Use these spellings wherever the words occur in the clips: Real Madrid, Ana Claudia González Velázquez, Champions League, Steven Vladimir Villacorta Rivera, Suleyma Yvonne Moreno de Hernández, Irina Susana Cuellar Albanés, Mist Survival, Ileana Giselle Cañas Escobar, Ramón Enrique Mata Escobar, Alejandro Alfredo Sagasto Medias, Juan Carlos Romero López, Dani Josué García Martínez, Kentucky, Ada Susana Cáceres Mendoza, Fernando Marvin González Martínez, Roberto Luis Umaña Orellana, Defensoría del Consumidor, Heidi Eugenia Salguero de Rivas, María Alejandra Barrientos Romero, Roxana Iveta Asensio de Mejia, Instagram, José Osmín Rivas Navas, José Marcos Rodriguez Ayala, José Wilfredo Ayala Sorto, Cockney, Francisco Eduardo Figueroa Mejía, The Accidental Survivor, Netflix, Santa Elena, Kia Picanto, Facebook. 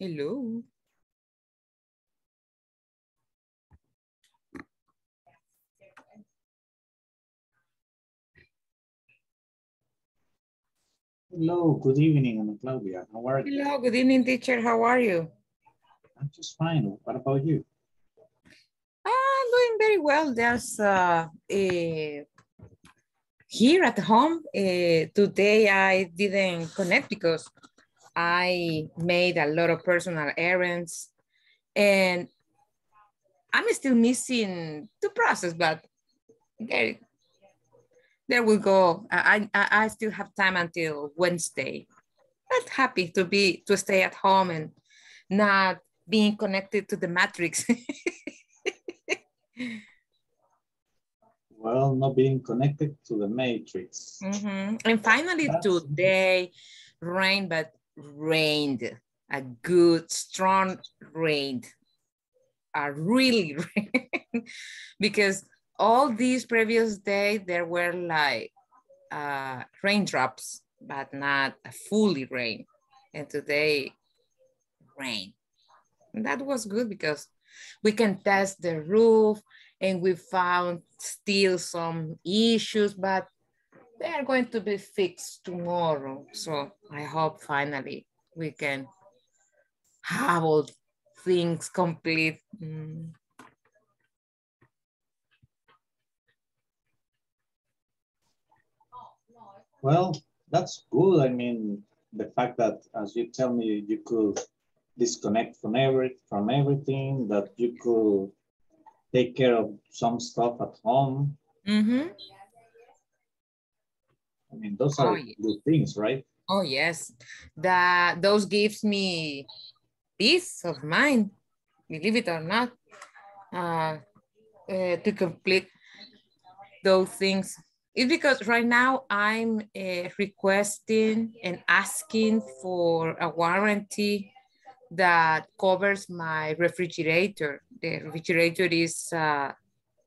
Hello. Hello, good evening, Ana Claudia. How are you? Hello, good evening, teacher. How are you? I'm just fine. What about you? I'm doing very well. There's here at home. Today I didn't connect because I made a lot of personal errands and I'm still missing the process, but okay. There we go. I still have time until Wednesday. But happy to stay at home and not being connected to the matrix. Well, not being connected to the matrix. Mm-hmm. And finally, today rained, but rained a good, strong rain. A really rain because all these previous days, there were like raindrops, but not a fully rain. And today, rain. And that was good because we can test the roof and we found still some issues, but they are going to be fixed tomorrow. So I hope finally we can have all things complete. Well, that's good. I mean, the fact that, as you tell me, you could disconnect from everything, that you could take care of some stuff at home. Mm-hmm. I mean, those are good things, right? Oh, yes. Those gives me peace of mind, believe it or not, to complete those things. It's because right now I'm requesting and asking for a warranty that covers my refrigerator. The refrigerator is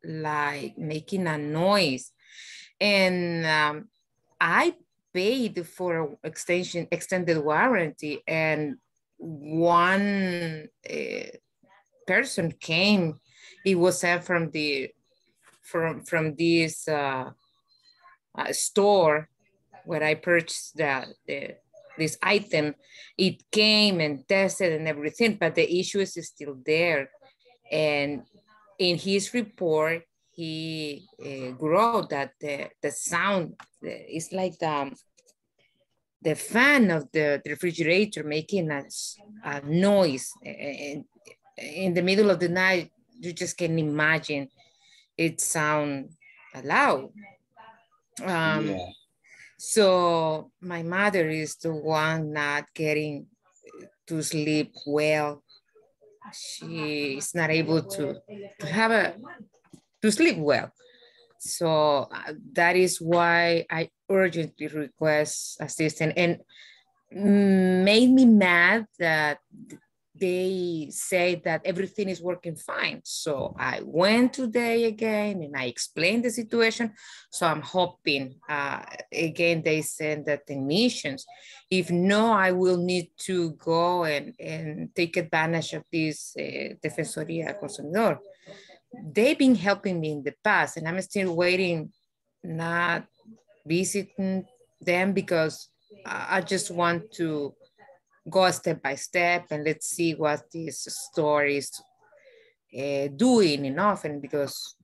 like making a noise. And I paid for an extended warranty and one person came. It was sent from this store where I purchased this item. It came and tested and everything, but the issue is still there. And in his report, he wrote that the sound is like the fan of the refrigerator making a noise in the middle of the night. You just can imagine it sound loud. Yeah. So my mother is the one not getting to sleep well. She is not able to have to sleep well. So that is why I urgently request assistance, and made me mad that they say that everything is working fine. So I went today again and I explained the situation. So I'm hoping, again, they send the technicians. If no, I will need to go and take advantage of this Defensoría del Consumidor. They've been helping me in the past and I'm still waiting, not visiting them because I just want to go step by step and let's see what this store is doing and often, because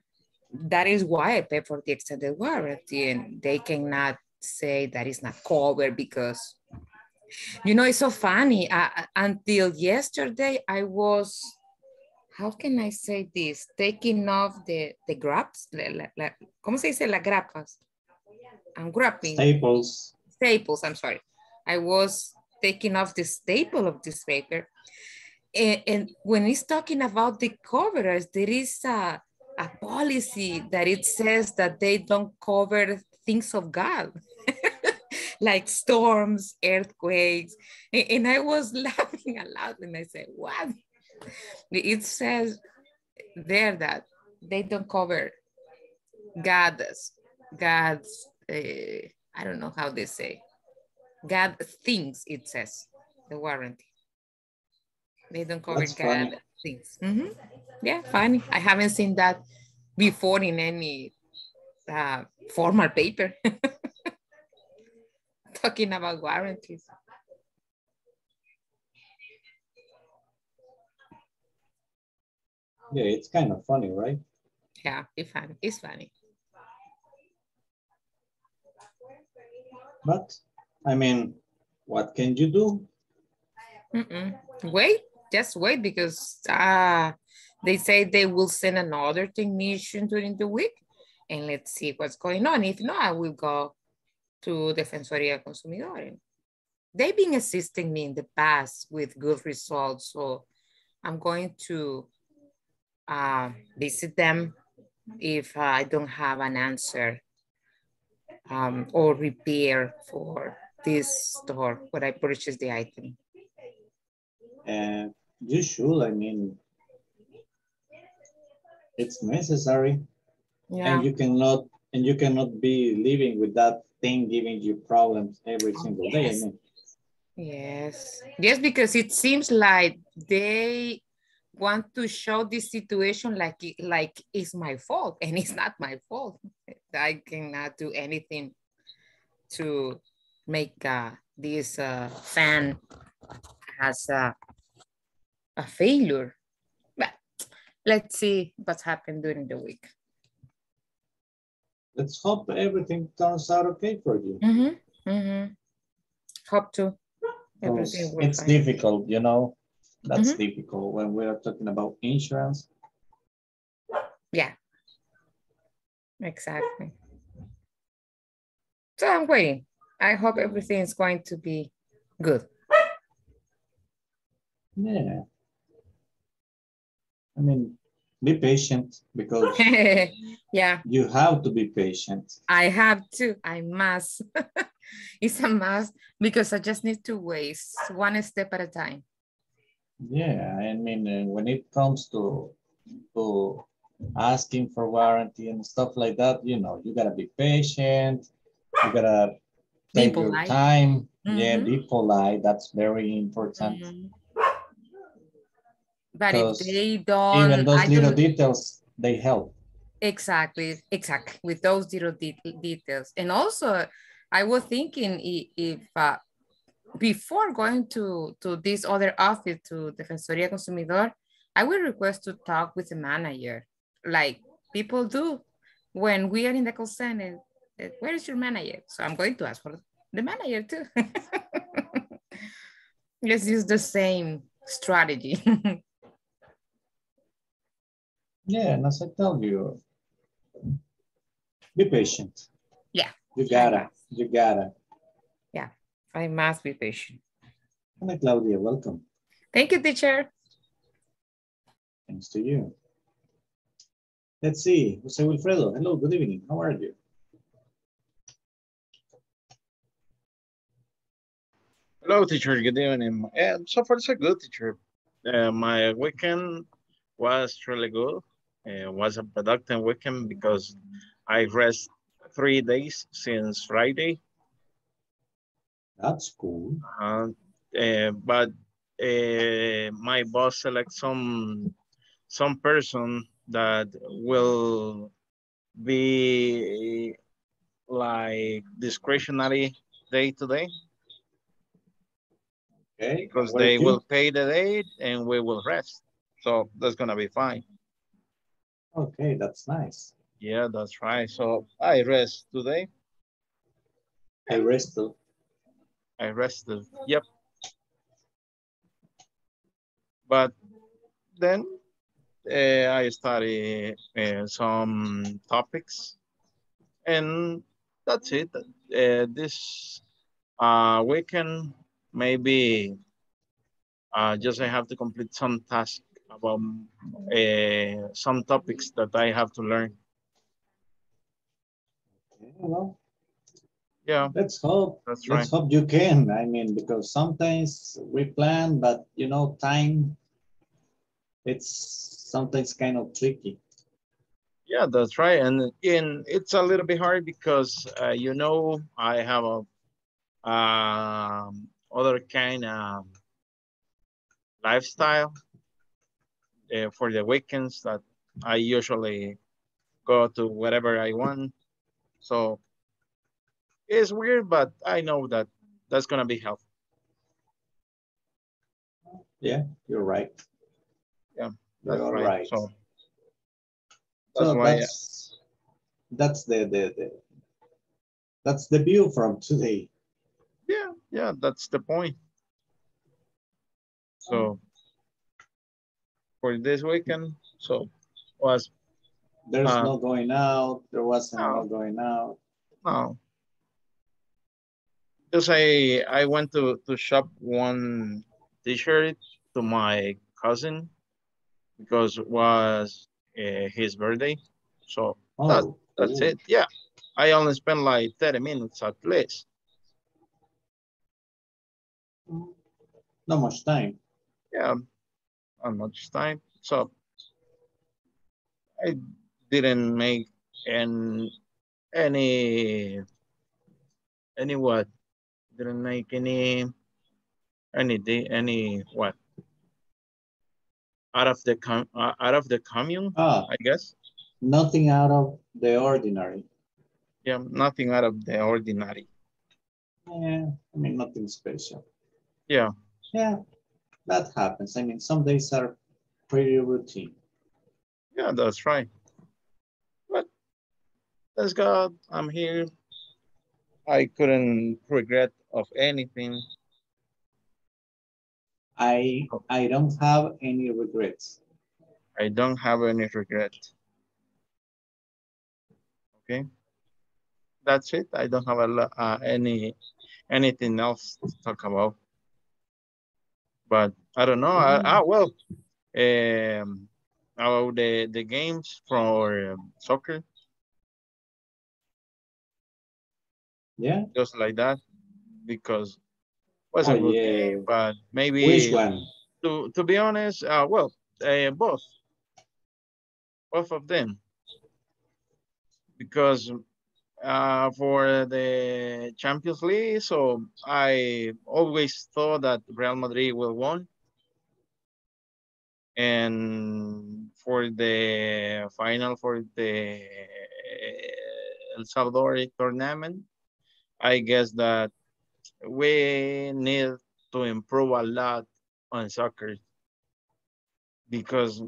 that is why I pay for the extended warranty, and they cannot say that it's not covered because, you know, it's so funny. Until yesterday, I was, how can I say this? Taking off the grabs, ¿cómo se dice? Las grapas. I'm grabbing. Staples. Staples, I'm sorry. I was taking off the staple of this paper. And when he's talking about the covers, there is a policy that it says that they don't cover things of God, like storms, earthquakes. And I was laughing aloud and I said, what? It says there that they don't cover God's I don't know how they say. God thinks, it says, the warranty. They don't cover cat things. Mm-hmm. Yeah, funny. I haven't seen that before in any formal paper. Talking about warranties. Yeah, it's kind of funny, right? Yeah, it's funny. But, I mean, what can you do? Mm-mm. Wait, just wait, because they say they will send another technician during the week, and let's see what's going on. If not, I will go to Defensoría del Consumidor. They've been assisting me in the past with good results, so I'm going to visit them if I don't have an answer or repair for this store where I purchased the item. And you should, I mean, it's necessary. Yeah. And you cannot be living with that thing giving you problems every single day. I mean. Yes. Yes, because it seems like they want to show this situation like it's my fault, and it's not my fault. I cannot do anything to make this fan as a failure. But let's see what's happened during the week. Let's hope everything turns out okay for you. Mm-hmm. Mm-hmm. Hope to. Everything will it's fine. Difficult, you know. That's mm-hmm. difficult when we are talking about insurance. Yeah, exactly. So I'm waiting. I hope everything is going to be good. Yeah. I mean, be patient, because yeah, you have to be patient. I have to. I must. It's a must, because I just need to wait one step at a time. Yeah, I mean, when it comes to asking for warranty and stuff like that, you know, you gotta be patient, you gotta take your time. Mm-hmm. Yeah, be polite, that's very important. Mm-hmm. But if they don't... Even those little details, they help. Exactly, exactly, with those little details. And also, I was thinking if before going to this other office, to Defensoría Consumidor, I will request to talk with the manager, like people do when we are in the call center. Where is your manager? So I'm going to ask for the manager too. Let's use the same strategy. Yeah, and as I tell you, be patient. Yeah. You gotta. Yeah. I must be patient. Ana Claudia, welcome. Thank you, teacher. Thanks to you. Let's see, José Wilfredo, hello, good evening, how are you? Hello, teacher, good evening. So far, it's a good teacher. My weekend was really good. It was a productive weekend because I rest 3 days since Friday. That's cool. But my boss selects some person that will be like discretionary day to day. Okay. Because they will pay the day and we will rest. So that's gonna be fine. Okay, that's nice. Yeah, that's right. So I rest today. I rested, yep. But then I study some topics, and that's it. This weekend, maybe just I have to complete some tasks about some topics that I have to learn. Okay, well. Yeah, let's hope. That's right. Let's hope you can. I mean, because sometimes we plan, but you know, time, it's sometimes kind of tricky. Yeah, that's right. And it's a little bit hard because, you know, I have a other kind of lifestyle for the weekends that I usually go to whatever I want. So it's weird, but I know that that's going to be helpful. Yeah, you're right. Yeah, that's you're right. So that's, so that's the view from today. Yeah, yeah, that's the point. So for this weekend, so was there's no going out. There wasn't no going out. No. Because I went to shop one t-shirt to my cousin because it was his birthday. So that's it. Yeah. I only spent like 30 minutes at least. Not much time. Yeah, not much time. So I didn't make any what? Didn't make any what? Out of the commune, I guess. Nothing out of the ordinary. Yeah, nothing out of the ordinary. Yeah, I mean, nothing special. Yeah. Yeah, that happens. I mean, some days are pretty routine. Yeah, that's right. But thank God I'm here. I couldn't regret of anything. I don't have any regrets. I don't have any regret. Okay, that's it. I don't have anything else to talk about. But I don't know. About the games for soccer. Yeah, just like that, because it wasn't good game, but maybe which one? To be honest, both of them, because for the Champions League, so I always thought that Real Madrid will win, and for the final for the El Salvador tournament, I guess that we need to improve a lot on soccer because,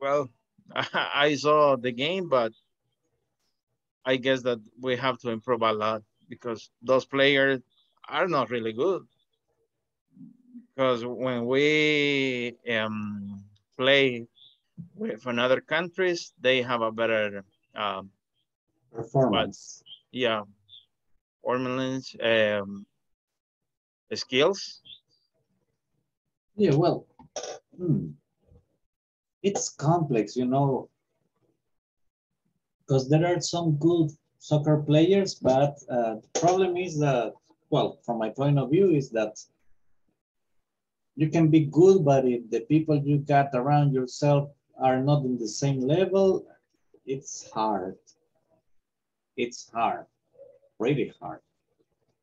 well, I saw the game, but I guess that we have to improve a lot because those players are not really good. Because when we play with another countries, they have a better performance. Yeah, performance skills. Yeah, well, it's complex, you know, because there are some good soccer players, but the problem is that, well, from my point of view, is that you can be good, but if the people you got around yourself are not in the same level, it's hard. It's hard, really hard.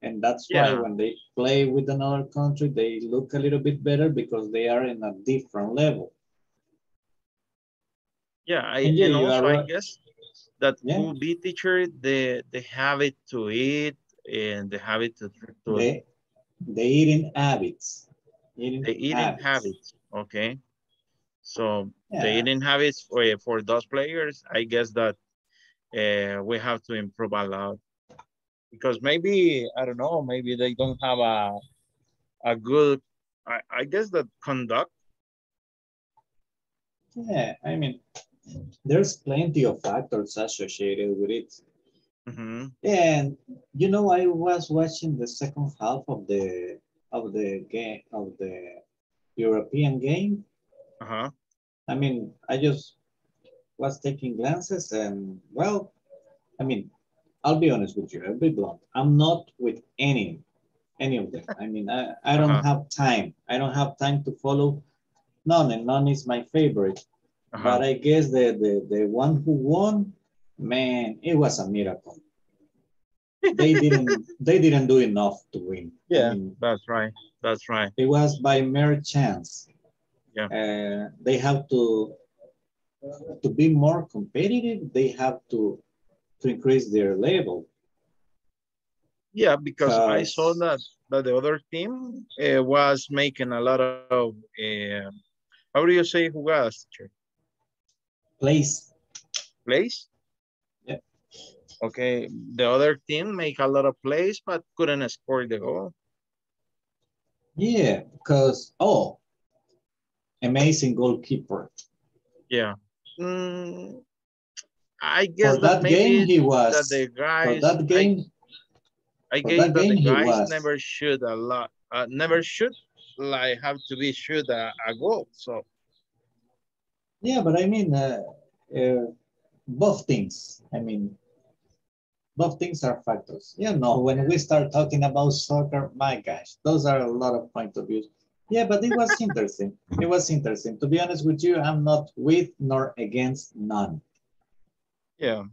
And that's why when they play with another country, they look a little bit better because they are in a different level. Yeah, I guess that would be teacher, the habit to eat and the habit to the eating habits. The eating habits, okay. So the eating habits for those players, I guess that we have to improve a lot because maybe, I don't know, maybe they don't have a good, I guess that conduct. Yeah, I mean, there's plenty of factors associated with it. Mm-hmm. And, you know, I was watching the second half of the game, of the European game. Uh-huh. I mean, I just was taking glances and, well, I mean, I'll be honest with you, I'll be blunt. I'm not with any of them. I mean, I don't have time. I don't have time to follow none, and none is my favorite. But I guess the one who won, man, it was a miracle. They didn't do enough to win. Yeah, I mean, that's right. That's right. It was by mere chance. Yeah. They have to be more competitive. They have to increase their level. Yeah, because I saw that the other team was making a lot of how do you say jugadas, teacher? Plays. Plays? Yeah. Okay. The other team make a lot of plays but couldn't score the goal. Yeah, because amazing goalkeeper. Yeah. I guess for that game he was that the guys. For that game. I guess that the guys never shoot a lot. Never shoot like have to be shoot a goal. So. Yeah, but I mean, both things. I mean, both things are factors. You know, when we start talking about soccer, my gosh, those are a lot of points of view. Yeah, but it was interesting. It was interesting. To be honest with you, I'm not with nor against none. Yeah,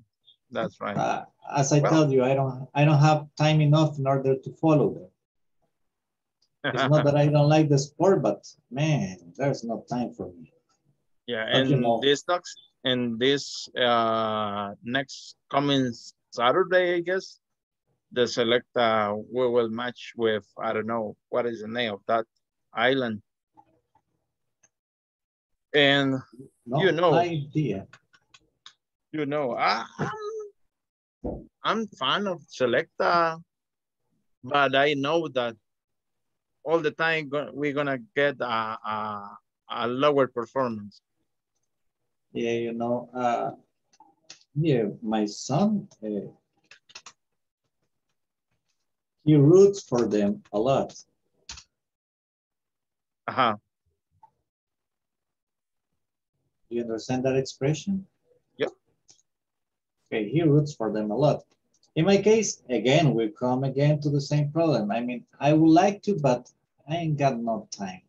that's right. As I tell you, I don't have time enough in order to follow them. It's not that I don't like the sport, but man, there's no time for me. Yeah, but and you know, this next coming Saturday, I guess, the select we will match with, I don't know what is the name of that island, and no idea. You know, I'm fan of Selecta, but I know that all the time we're gonna get a lower performance. Yeah, you know, yeah, my son, he roots for them a lot. Uh-huh. You understand that expression? Yeah. Okay, he roots for them a lot. In my case, again, we come again to the same problem. I mean, I would like to, but I ain't got no time.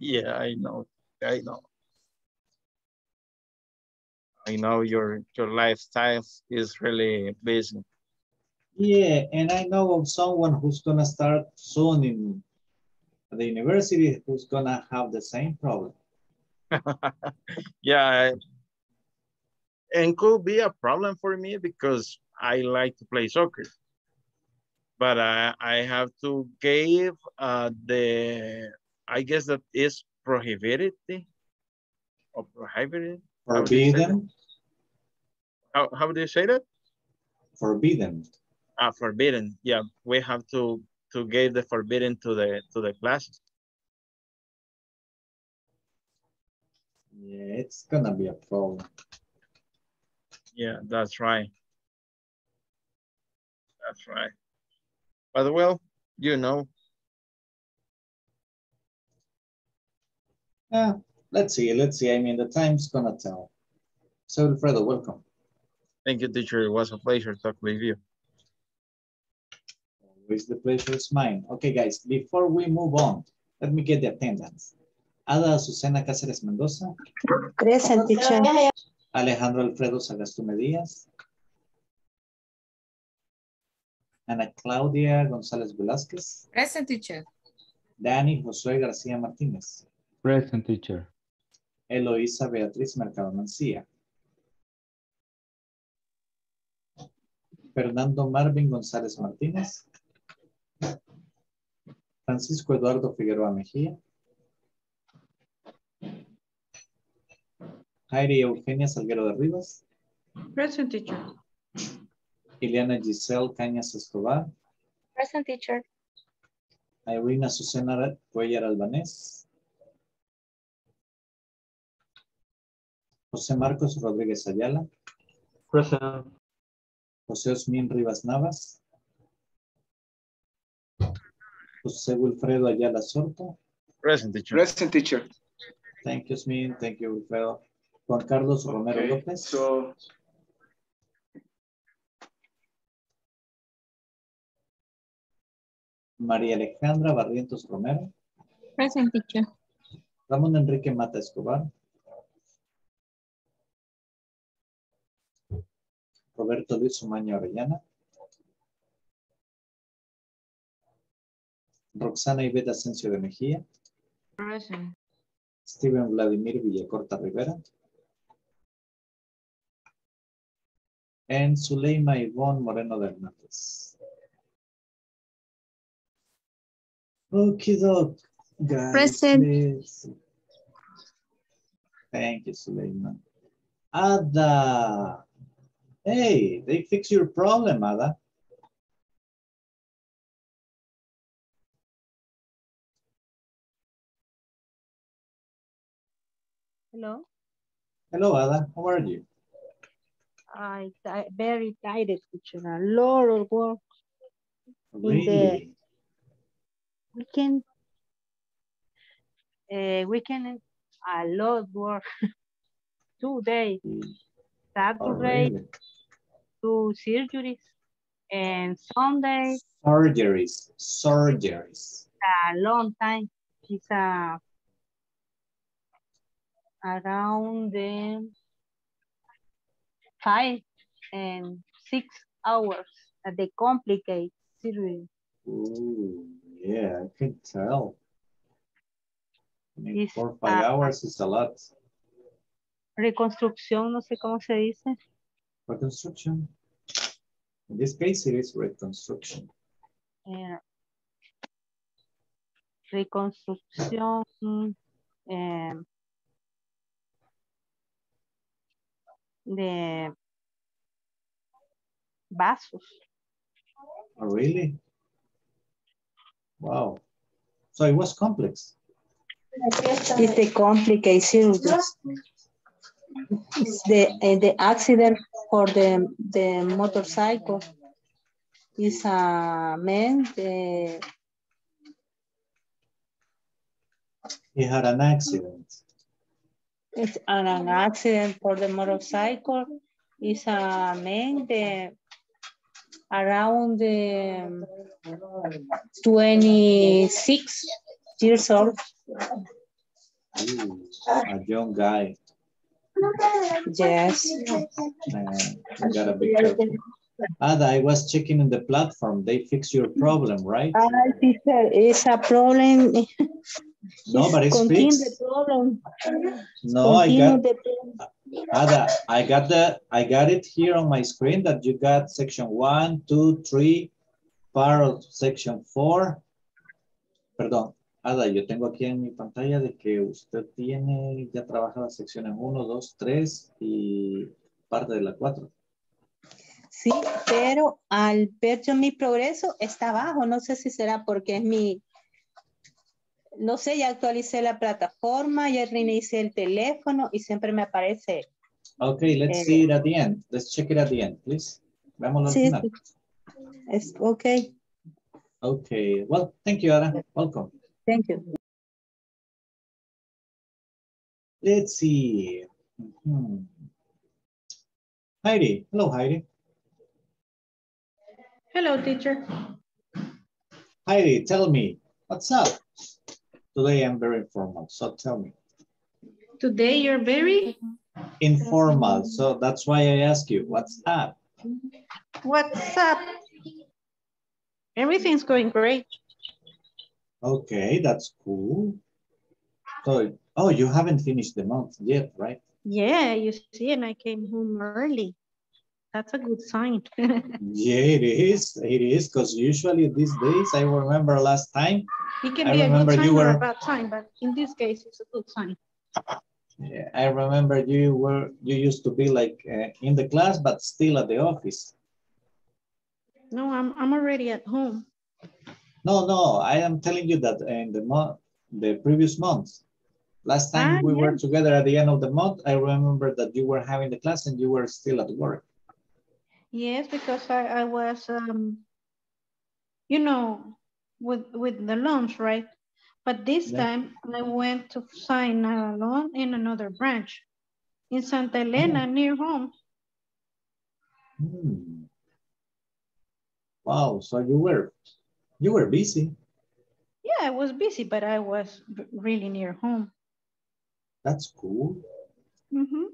Yeah, I know. I know. I know your lifestyle is really busy. Yeah, and I know of someone who's gonna start soon in the university who's gonna have the same problem. Yeah, and could be a problem for me because I like to play soccer, but I have to give I guess that is prohibited or prohibited. Forbidden. How do you say that? Forbidden. Forbidden. Yeah, we have to give the forbidden to the classes. Yeah, it's gonna be a problem. Yeah, that's right. That's right. But well, you know. Yeah, let's see. Let's see. I mean, the time's gonna tell. So, Wilfredo, welcome. Thank you, teacher. It was a pleasure talking with you. Always the pleasure is mine. Okay, guys, before we move on, let me get the attendance. Ada Susana Cáceres Mendoza. Present, teacher. Alejandro Alfredo Sagasto Medias. Ana Claudia González Velázquez. Present, teacher. Dani Josué García Martínez. Present, teacher. Eloisa Beatriz Mercado Mancía. Fernando Marvin González Martínez. Francisco Eduardo Figueroa Mejía. Heidi Eugenia Salguero de Rivas. Present, teacher. Ileana Giselle Cañas Escobar. Present, teacher. Irina Susana Cuellar Albanés. José Marcos Rodriguez Ayala. Present. José Osmín Rivas Navas. José Wilfredo Ayala Sorto. Present, teacher. Present, teacher. Thank you, Osmin. Thank you, Wilfredo. Juan Carlos Romero López. So... María Alejandra Barrientos Romero. Present, teacher. Ramón Enrique Mata Escobar. Roberto Luis Umaña Orellana. Roxana Iveta Asensio de Mejia. Present. Steven Vladimir Villacorta Rivera. And Suleyma Yvonne Moreno de Hernández. Okay, doc. Guys, present. Please. Thank you, Suleyma. Ada. Hey, they fixed your problem, Ada. Hello. Hello, Ada. How are you? I very tired, teacher. A lot of work. Really? In the weekend. Weekend, a lot of work. 2 days. Saturday, oh, really? 2 surgeries, and Sunday. Surgeries. Surgeries. A long time. It's around the 5 and 6 hours that they complicate surgery. Ooh, yeah, I can tell. I mean, 4 or 5 hours is a lot. Reconstrucción, no sé cómo se dice. Reconstruction. In this case, it is reconstruction. Yeah. Reconstrucción. De vasos. Oh, really? Wow. So it was complex. It's the complicated surgery. It's the accident for the motorcycle. It's a man. He had an accident. It's an accident for the motorcycle. It's a man around 26 years old. Ooh, a young guy. Yes. I gotta be careful. Ada, I was checking in the platform. They fix your problem, right? It's a problem. No, but it's fixed. The problem. No, Ada, I got it here on my screen that you got section 1, 2, 3, part of section 4. Perdón. Ada, yo tengo aquí en mi pantalla de que usted tiene, ya trabaja las secciones 1, 2, 3 y parte de la 4. Sí, pero al ver yo mi progreso está abajo. No sé si será porque es mi, no sé, ya actualicé la plataforma, ya reinicié el teléfono y siempre me aparece. Ok, let's see it at the end. Let's check it at the end, please. Vámonos al final. Sí. Ok. Ok, well, thank you, Ada. Welcome. Thank you. Let's see. Heidi. Hello, Heidi. Hello, teacher. Heidi, tell me, what's up? Today I'm very informal, so tell me. Today you're very? Informal, so that's why I ask you, what's up? What's up? Everything's going great. Okay, that's cool. So, oh, you haven't finished the month yet, right? Yeah, you see, and I came home early. That's a good sign. Yeah, it is, because usually these days, I remember last time. It can be a good sign or a bad sign, but in this case, it's a good sign. Yeah, I remember you used to be like in the class, but still at the office. No, I'm already at home. No, I am telling you that in the previous month, last time we were together at the end of the month, I remember that you were having the class and you were still at work. Yes, because I was, you know, with the loans, right? But this time I went to sign a loan in another branch in Santa Elena near home. Mm. Wow, so you were busy. Yeah, I was busy, but I was really near home. That's cool. Mm-hmm.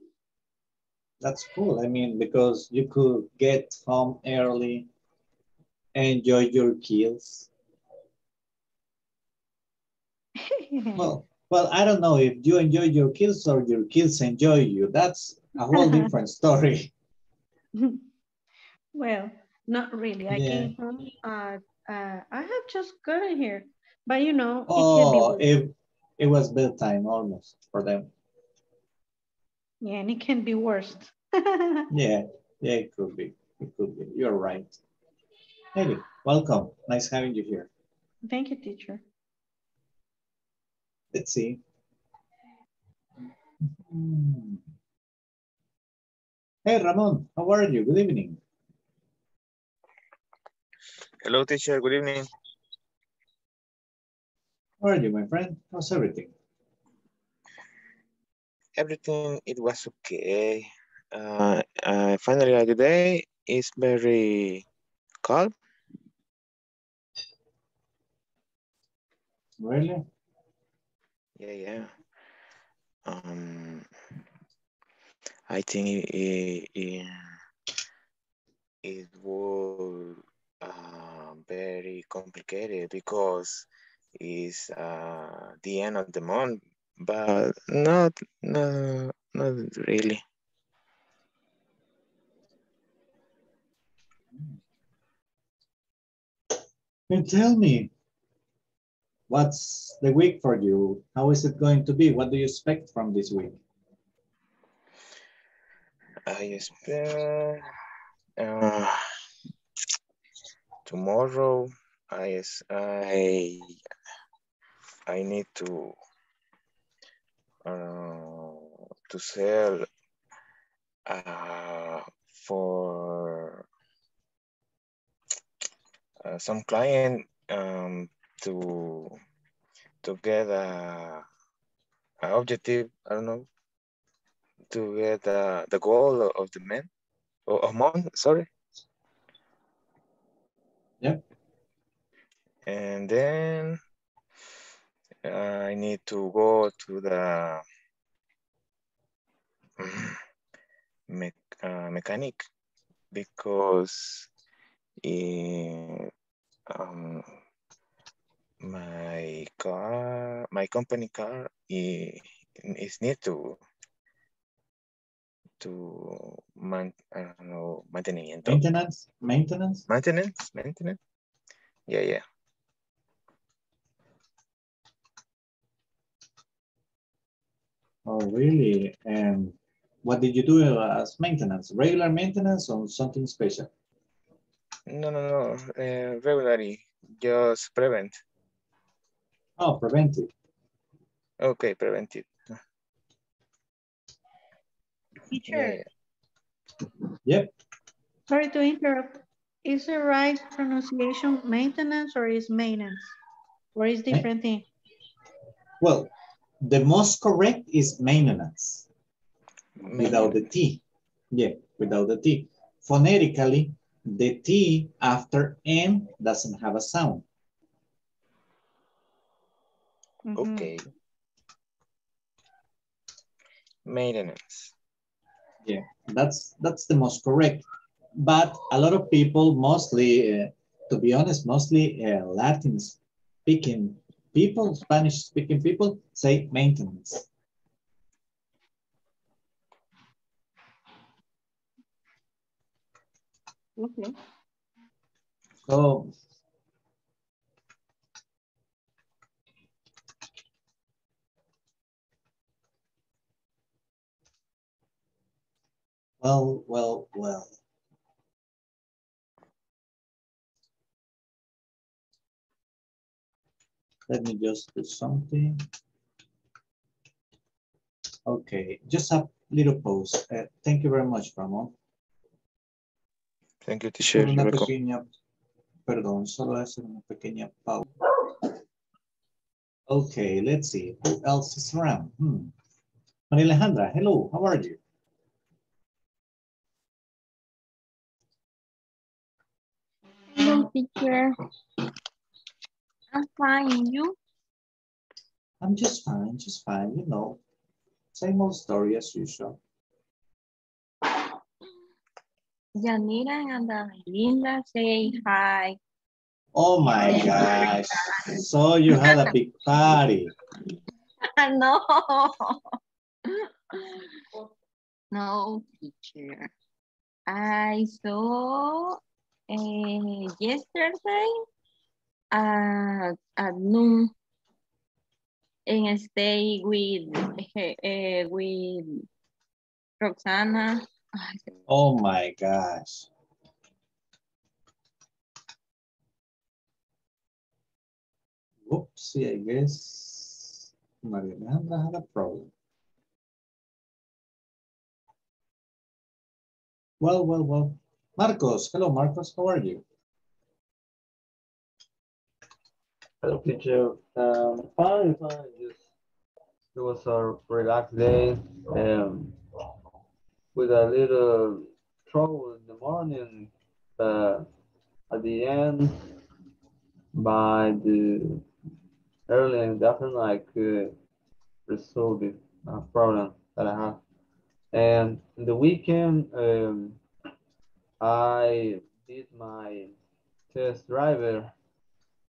That's cool. I mean, because you could get home early, enjoy your kids. Well, I don't know if you enjoy your kids or your kids enjoy you. That's a whole different story. Well, not really. I came from, I have just gotten here, but you know. Oh, it was bedtime almost for them. Yeah, and it can be worse. yeah, it could be. It could be. You're right. Heidi, welcome. Nice having you here. Thank you, teacher. Let's see. Hey, Ramon, how are you? Good evening. Hello, teacher. Good evening. How are you, my friend? How's everything? Everything, it was okay. Finally, today is very cold. Really? Yeah. I think it was very complicated because it's the end of the month, but not really. And tell me, what's the week for you? How is it going to be? What do you expect from this week? I expect tomorrow. I need to sell for some client. To get an objective, I don't know, to get the goal of the man, or a month, sorry. Yeah. And then I need to go to the mechanic because my company car is need to maintenance. Yeah. Oh, really? And what did you do as maintenance? Regular maintenance or something special? No. Regularly, just prevent. Oh, preventive. Okay, preventive. Teacher. Yep. Sorry to interrupt. Is the right pronunciation maintenance or is maintenance? Or is different thing? Well, the most correct is maintenance. Without the T. Yeah, without the T. Phonetically, the T after N doesn't have a sound. Okay. Maintenance. Yeah, that's the most correct. But a lot of people, mostly, to be honest, mostly Latin-speaking people, Spanish-speaking people, say maintenance. Okay. So. Well. Let me just do something. Okay, just a little pause. Thank you very much, Ramon. Thank you, teacher. Perdón, solo hacer una pequeña pausa. Okay, let's see. Who else is around? María Alejandra, hello, how are you? Hello, teacher. I'm fine, you? I'm just fine, you know. Same old story as usual. Yanira and Linda say hi. Oh my gosh. So you had a big party. No. No, teacher. I saw yesterday at noon and stay with Roxana. Oh my gosh. Oops, I guess Maria Alejandra had a problem. Well, well, well. Marcos, hello Marcos, how are you? Hello teacher, fine, just it was a relaxed day with a little trouble in the morning, at the end, by the early in the afternoon, I could resolve the problem that I have. And in the weekend, I did my test driver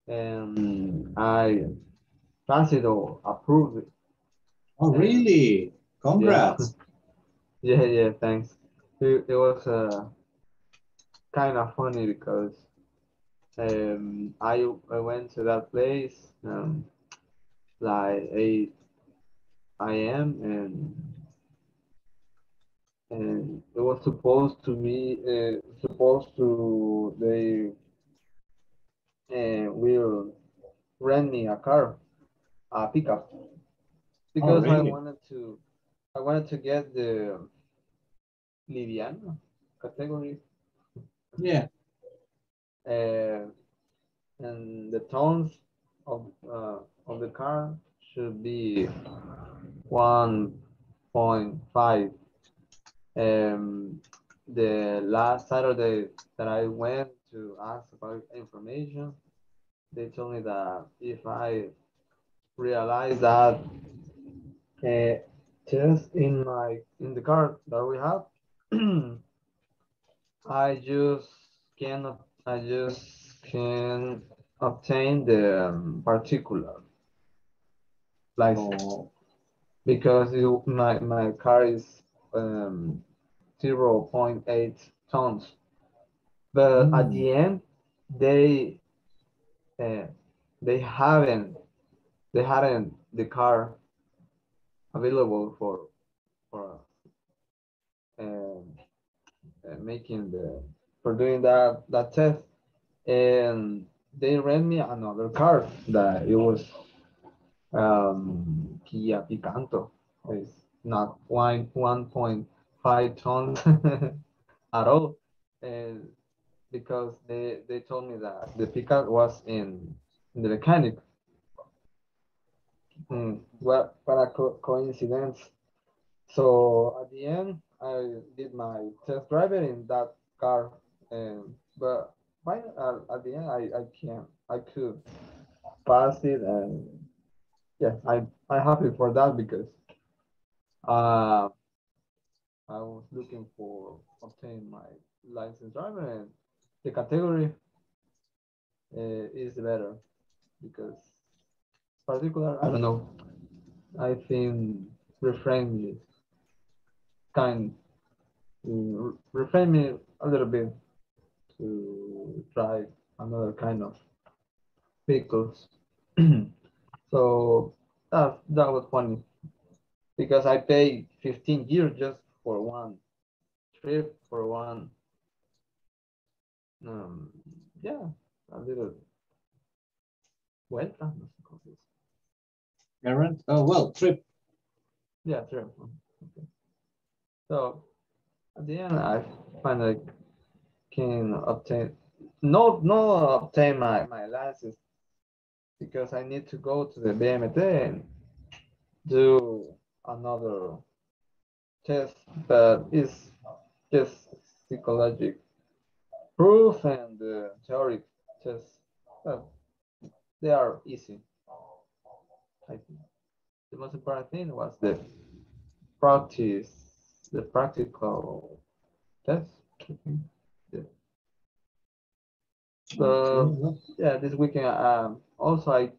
and I passed it or approved it. Oh, and really? Congrats. Yeah, yeah, thanks. It was kind of funny because I went to that place like 8 AM and it was supposed to be they will rent me a car, a pickup, because oh, really? I wanted to get the Liviano category. Yeah. And the tones of the car should be 1.5. The last Saturday that I went to ask about information, they told me that if I realize that test in the car that we have, I just can obtain the particular license. Oh. Because my car is 0.8 tons. But at the end, they hadn't the car available for making the doing that test, and they rent me another car that it was Kia Picanto. It's not 1.5 tons at all, and because they told me that the pickup was in the mechanic. What a coincidence. So at the end, I did my test driving in that car. But at the end, I could pass it, and yeah, I'm happy for that because I was looking for obtaining my license driver, and the category is better because particular, I don't know, I think reframe is kind reframe me a little bit to try another kind of vehicles. So that was funny because I paid 15 years just for one trip, for one yeah, a little vuelta. Errand? Oh well, trip. Yeah, trip. Okay. So at the end, I finally can obtain, obtain my license because I need to go to the BMT and do another test, but it's just psychological proof and theory tests. Well, they are easy, I think. The most important thing was the practice. The practical test. Yeah. So yeah, this weekend also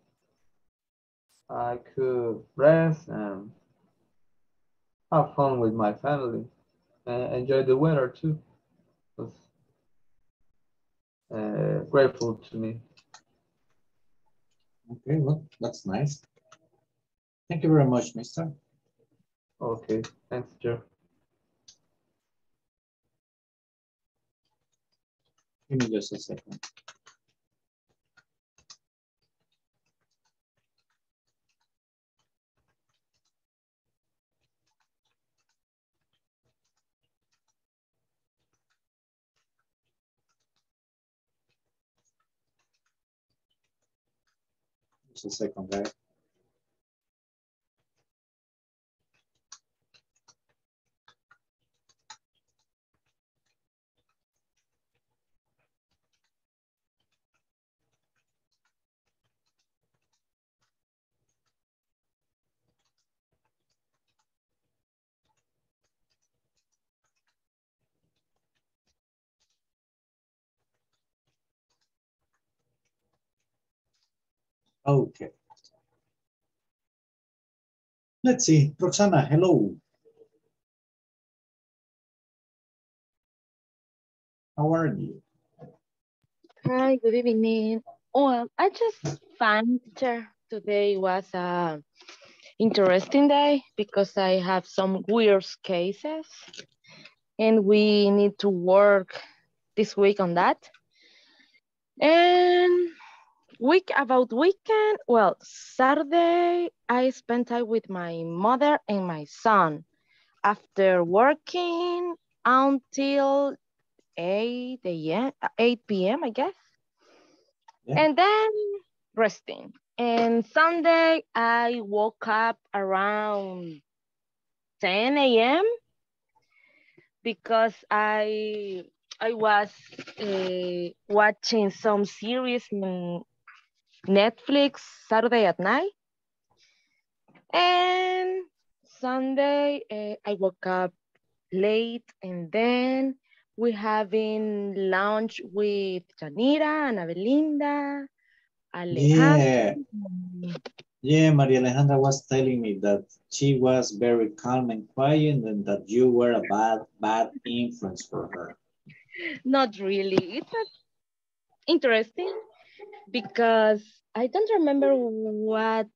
I could rest and have fun with my family and enjoy the weather too. It was grateful to me. Okay, well, that's nice. Thank you very much, mister. Okay, thanks, Joe. Give me just a second. Just a second, right? Okay. Let's see. Roxana, hello. How are you? Hi, good evening. Well, I just found today was an interesting day because I have some weird cases and we need to work this week on that. And weekend, well, Saturday, I spent time with my mother and my son after working until 8 p.m., I guess, yeah. And then resting. And Sunday, I woke up around 10 a.m. because I was watching some series in Netflix Saturday at night, and Sunday I woke up late, and then we having lunch with Janira, Ana Belinda, Alejandra. Yeah, Maria Alejandra was telling me that she was very calm and quiet and that you were a bad influence for her. Not really, it was interesting. Because I don't remember when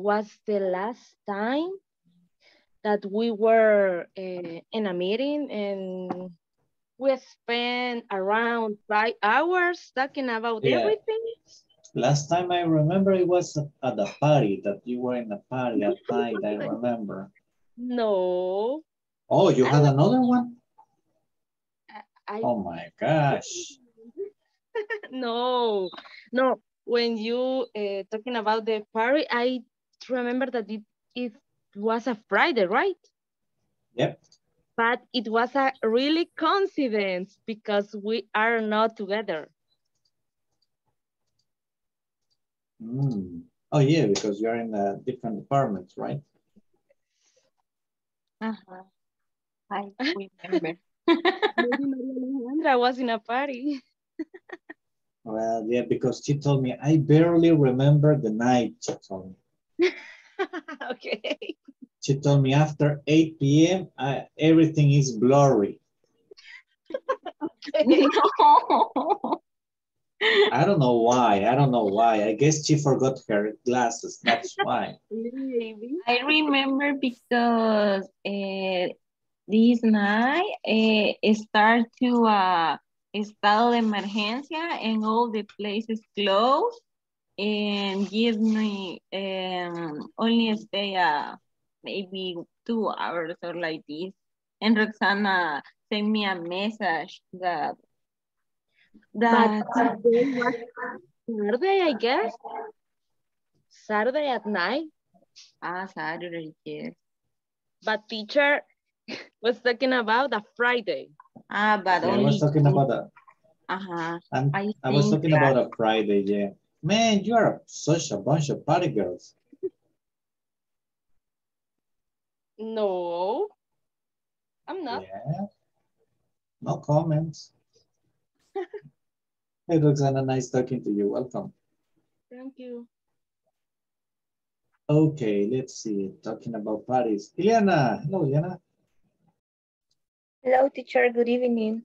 was the last time that we were in a meeting and we spent around 5 hours talking about everything. Last time I remember it was at a party, that you were in a party at night, I remember. No. Oh, you had another one? Oh my gosh. No. When you talking about the party, I remember that it was a Friday, right? Yep. But it was a really coincidence because we are not together. Mm. Oh yeah, because you're in different departments, right? Uh-huh. I remember. I was in a party. Well, yeah, because she told me, I barely remember the night, she told me. Okay. She told me after 8 p.m., everything is blurry. Okay. I don't know why. I guess she forgot her glasses. That's why. I remember because this night it started to... Estado de emergencia and all the places closed and give me only stay maybe 2 hours or like this. And Roxana sent me a message that today was Saturday, I guess. Saturday at night. Ah, Saturday, yes. But teacher was talking about a Friday. Ah, but yeah, I was talking about that. Uh-huh. I was talking about a Friday, yeah. Man, you are such a bunch of party girls. No, I'm not. Yeah. No comments. Hey, Roxana, nice talking to you. Welcome. Thank you. Okay, let's see. Talking about parties. Ileana. Hello, Ileana. Hello, teacher. Good evening.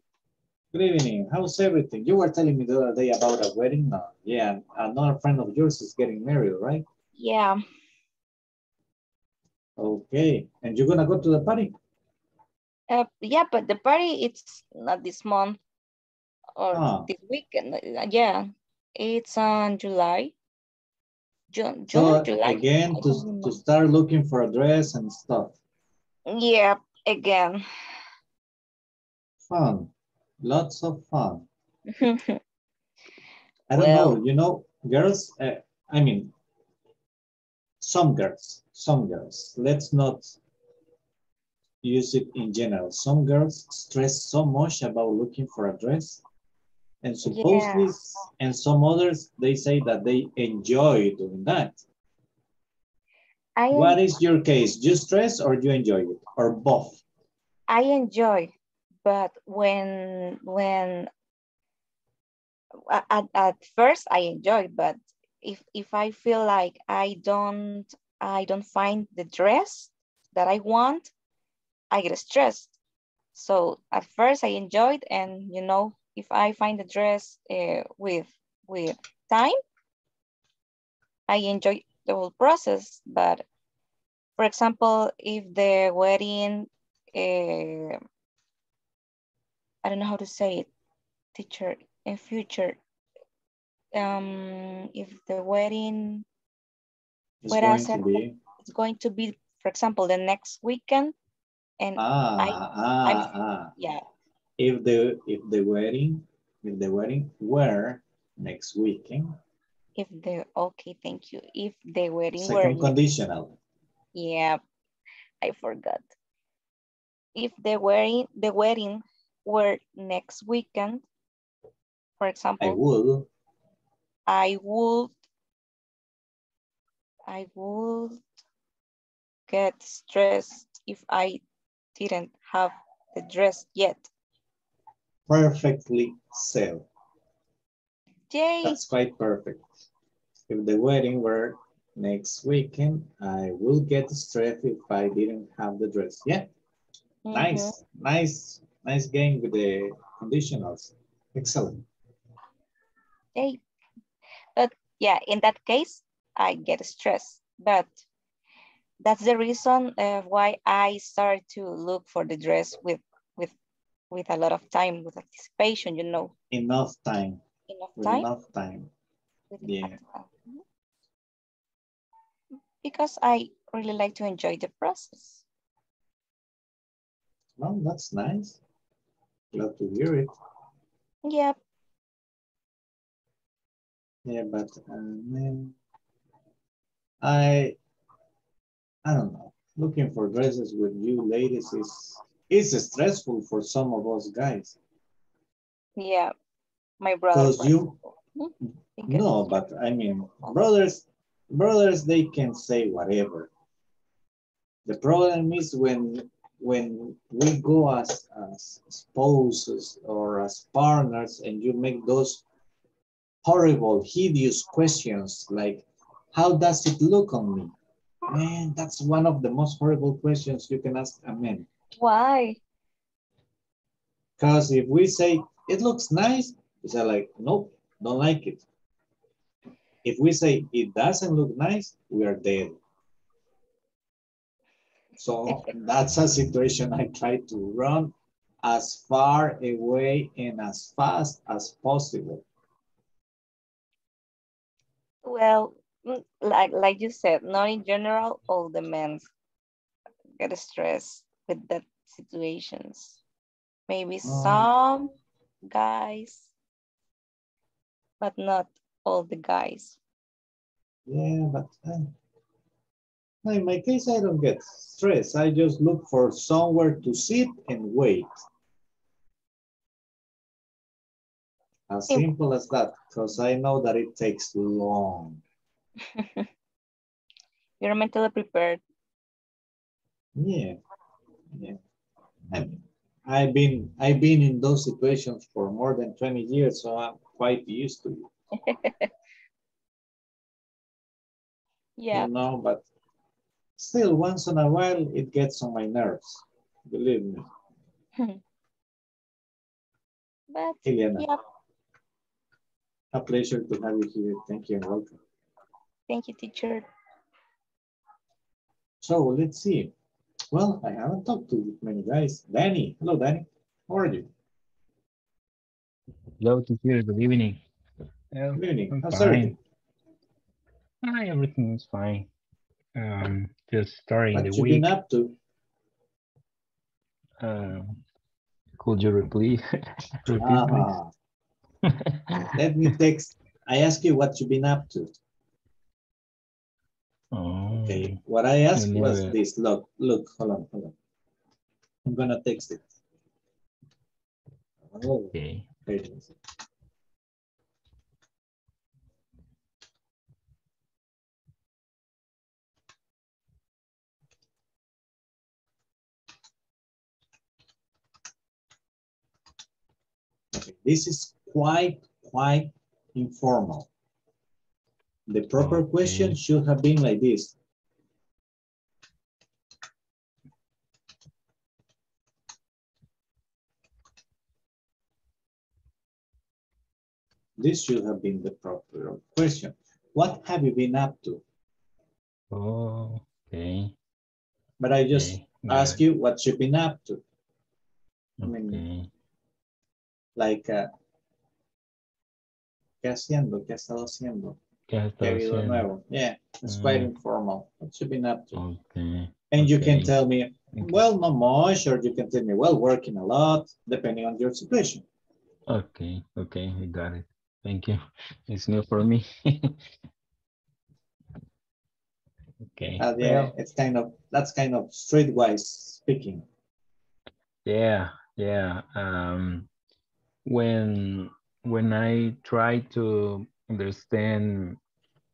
Good evening. How's everything? You were telling me the other day about a wedding. No. Yeah, another friend of yours is getting married, right? Yeah. Okay. And you're going to go to the party? Yeah, but the party, it's not this month or this weekend. Yeah, it's on July. June, so July. Again, to start looking for a dress and stuff. Yeah, again. Fun. Lots of fun. I don't know. You know, girls, I mean, some girls, let's not use it in general. Some girls stress so much about looking for a dress. And supposedly, and some others, they say that they enjoy doing that. What is your case? You stress or you enjoy it? Or both? I enjoy, but when at first I enjoy, but if I feel like I don't find the dress that I want, I get stressed. So at first I enjoyed, and you know, if I find the dress with time, I enjoy the whole process. But for example, if the wedding, I don't know how to say it, teacher, in future, if the wedding, it's going to be, for example, the next weekend, and yeah. If the wedding were next weekend. Okay, thank you. If the wedding were. Second conditional. Yeah, I forgot. If the wedding were next weekend, for example. I would get stressed if I didn't have the dress yet. Perfectly said. Yay. That's quite perfect. If the wedding were next weekend, I will get stressed if I didn't have the dress. Yeah. Mm-hmm. Nice game with the conditionals. Excellent. Yay. But yeah, in that case, I get stressed. But that's the reason why I start to look for the dress with a lot of time, with anticipation, you know. Enough time. Yeah. Because I really like to enjoy the process. Well, that's nice. Glad to hear it. Yeah. Yeah, but I don't know. Looking for dresses with you ladies is... it's stressful for some of us guys. Yeah, my brother. Because you, no, but I mean, brothers, they can say whatever. The problem is when we go as spouses or as partners and you make those horrible, hideous questions like, how does it look on me? Man, that's one of the most horrible questions you can ask a man. Why? Because if we say it looks nice, it's like, nope, don't like it. If we say it doesn't look nice, we are dead. So that's a situation I try to run as far away and as fast as possible. Well, like you said, not in general, all the men get stressed with that situations. Maybe some guys, but not all the guys. Yeah, but in my case, I don't get stressed. I just look for somewhere to sit and wait. As simple as that, because I know that it takes long. You're mentally prepared. Yeah. Yeah, I mean, I've been in those situations for more than 20 years, so quite used to it. Yeah. You know, but still, once in a while, it gets on my nerves. Believe me. But Ileana, yeah. A pleasure to have you here. Thank you and welcome. Thank you, teacher. So let's see. Well, I haven't talked to many guys. Dani, hello, Dani. How are you? Hello, teacher. Good evening. Good evening. How's everything? Hi, everything is fine. Just starting the week. What you been up to? Could you repeat? Let me text. I ask you what you've been up to. Oh, okay. What I asked was this. Look, look. Hold on, hold on. I'm gonna text it. Oh, okay. This is quite informal. The proper question should have been like this. This should have been the proper question. What have you been up to? Oh, okay. But I just ask you what you've been up to. I mean, like, ¿qué haciendo? ¿Qué ha estado haciendo? Yeah, it's quite informal. What you've been up to. Okay. And you can tell me, well, not much, or you can tell me, well, working a lot, depending on your situation. Okay, okay, we got it. Thank you. It's new for me. Okay. Yeah, it's kind of, that's kind of streetwise speaking. Yeah, yeah. When I try to understand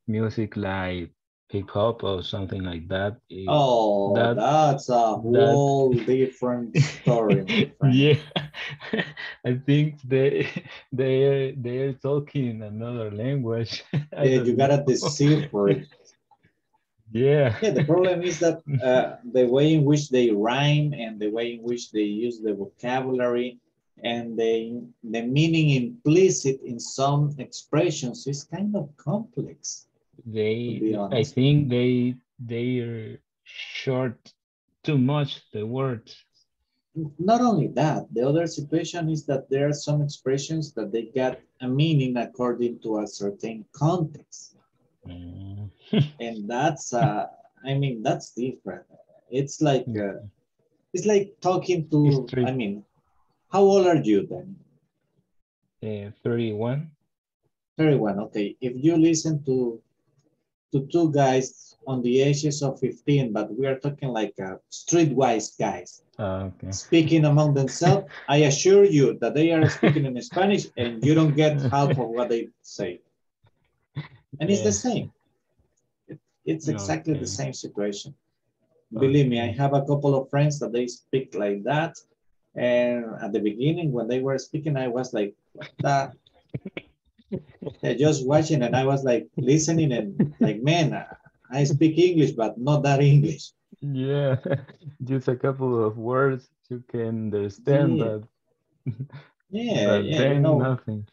music like hip hop or something like that. Oh, that's a whole different story. Yeah, I think they're talking another language. Yeah, you gotta decipher it. Yeah. Yeah, the problem is that the way in which they rhyme and the way in which they use the vocabulary and the meaning implicit in some expressions is kind of complex. I think they short too much the words. Not only that, the other situation is that there are some expressions that they got a meaning according to a certain context. And that's I mean, that's different. It's like it's like talking to I mean, how old are you then? 31. 31, okay. If you listen to two guys on the ages of 15, but we are talking like streetwise guys, speaking among themselves, I assure you that they are speaking in Spanish and you don't get half of what they say. And it's the same. It's exactly the same situation. Believe me, I have a couple of friends that they speak like that. And at the beginning, when they were speaking, I was like, what the? Just watching, and I was like listening, and like, man, I speak English, but not that English. Yeah, just a couple of words you can understand, but yeah, but you know, nothing.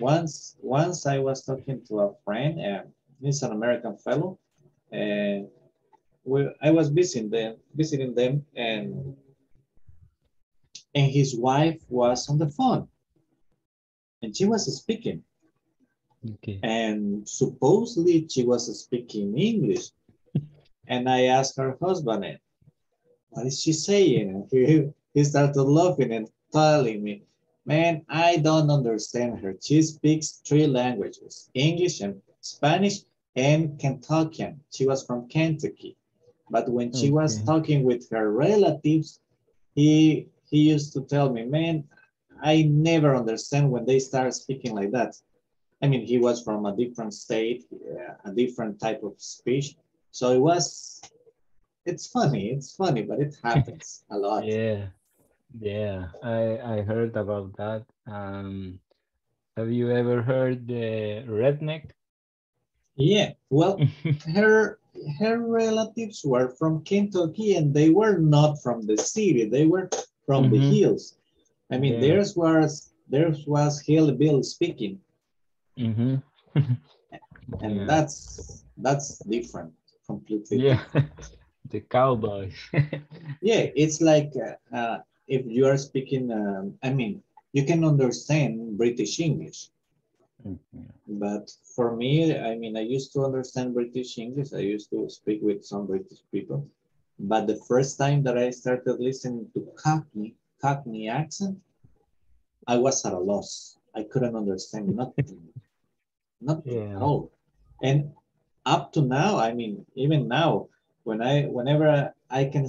once I was talking to a friend, he's an American fellow, and I was visiting them, and his wife was on the phone and she was speaking. Okay. And supposedly she was speaking English. And I asked her husband, what is she saying? And he started laughing and telling me, man, I don't understand her. She speaks three languages, English and Spanish and Kentuckian. She was from Kentucky. But when she was talking with her relatives, he used to tell me, man, I never understand when they start speaking like that. I mean, he was from a different state, a different type of speech. So it was, it's funny, but it happens a lot. Yeah, I heard about that. Have you ever heard the redneck? Yeah, well, her relatives were from Kentucky and they were not from the city. They were from the hills. I mean, theirs was hillbilly speaking. And that's different, completely. Yeah, the cowboy. Yeah, it's like if you are speaking, I mean, you can understand British English. But for me, I mean, I used to understand British English. I used to speak with some British people. But the first time that I started listening to Cockney accent, I was at a loss. I couldn't understand nothing. Nothing at all. And up to now, I mean, even now, whenever I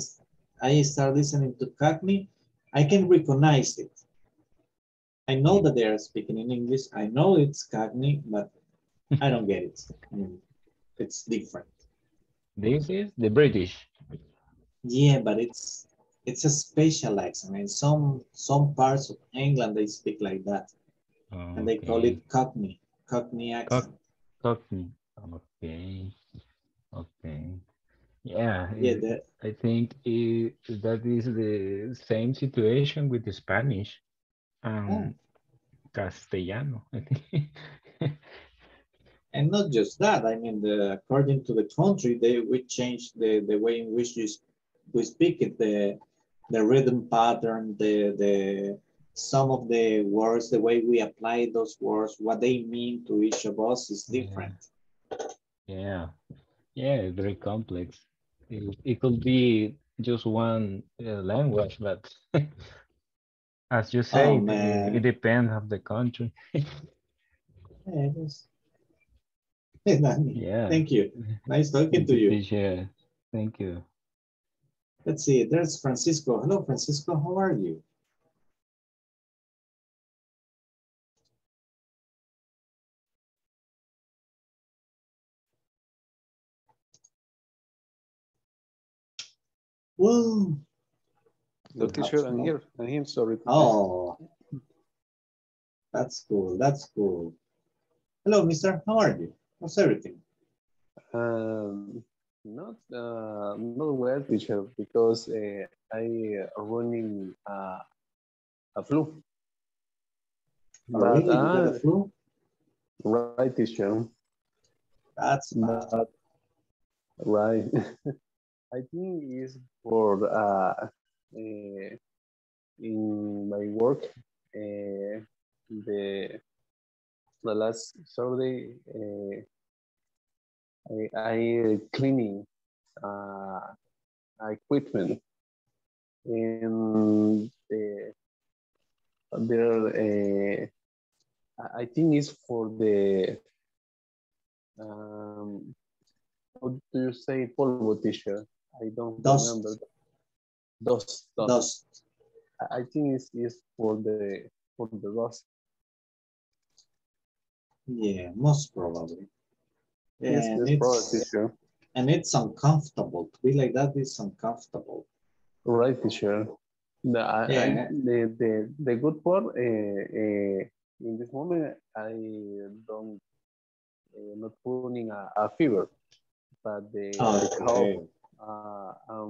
start listening to Cockney, I can recognize it. I know that they are speaking in English. I know it's Cockney, but I don't get it. I mean, it's different. This is the British. Yeah, but it's a special accent. In some parts of England, they speak like that. Okay. And they call it Cockney. Cockney accent. Cockney. Okay. Okay. Yeah. I think that is the same situation with the Spanish and Castellano, I think. And not just that. I mean, according to the country, we change the way in which we speak it, the rhythm pattern, some of the words, the way we apply those words, what they mean to each of us is different. Yeah, very complex. It could be just one language, but as you say, it depends on the country. Yeah. Thank you. Nice talking to you. Yeah. Thank you. Let's see, there's Francisco. Hello, Francisco, how are you? Well, the teacher, I'm here, sorry. Oh, that's cool, that's cool. Hello, mister, how are you? How's everything? Not well, teacher, because I'm running a flu. But, really? A flu? Right, teacher. That's bad. Right. I think it's for in my work the last Saturday I cleaning equipment and there I think it's for the what do you say, polvo, teacher? I don't remember. Dust. I think it's for the dust. Yeah, most probably. Yes, probably, and it's uncomfortable. To be like that is uncomfortable. Right, teacher. The good part in this moment I don't not running a fever, but the cold. How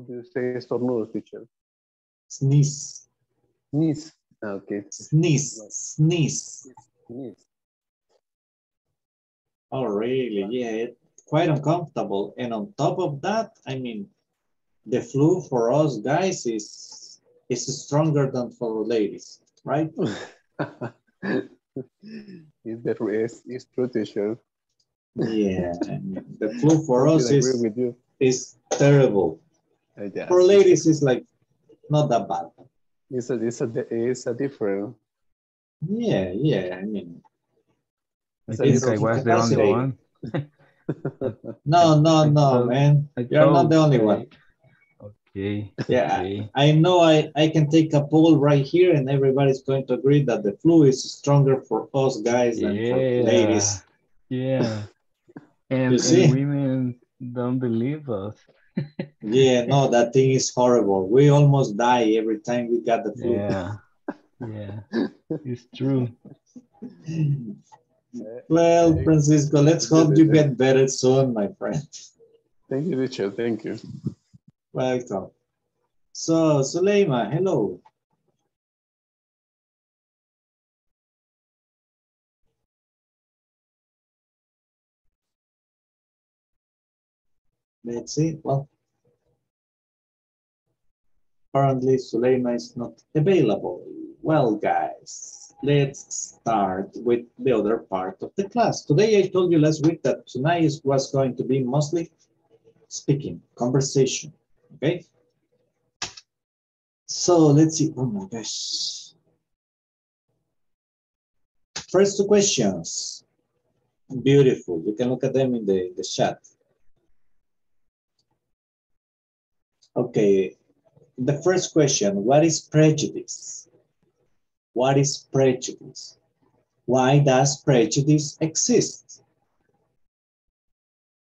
do you say estornudos, teacher? Sneeze. Okay. Sneeze. Oh, really? Yeah, it's quite uncomfortable. And on top of that, I mean, the flu for us guys is stronger than for ladies, right? It's true, teacher. Yeah, the flu for us is terrible. For ladies, it's like not that bad. It's a different. Yeah. I mean, I think I was the only one. No, man. You're not the only one. Okay. Yeah, okay. I know I can take a poll right here, and everybody's going to agree that the flu is stronger for us guys than for ladies. Yeah. And women don't believe us. Yeah, no, that thing is horrible. We almost die every time we got the flu. Yeah. Yeah, it's true. Well, Francisco, let's hope you get better soon, my friend. Thank you, Richard. Thank you. Welcome. So, Suleyma, hello. Let's see. Well, apparently Suleyma is not available. Well, guys, let's start with the other part of the class. Today, I told you last week that tonight was going to be mostly speaking, conversation, okay? So let's see. Oh my gosh. First two questions. Beautiful. You can look at them in the chat. Okay, the first question, what is prejudice? What is prejudice? Why does prejudice exist?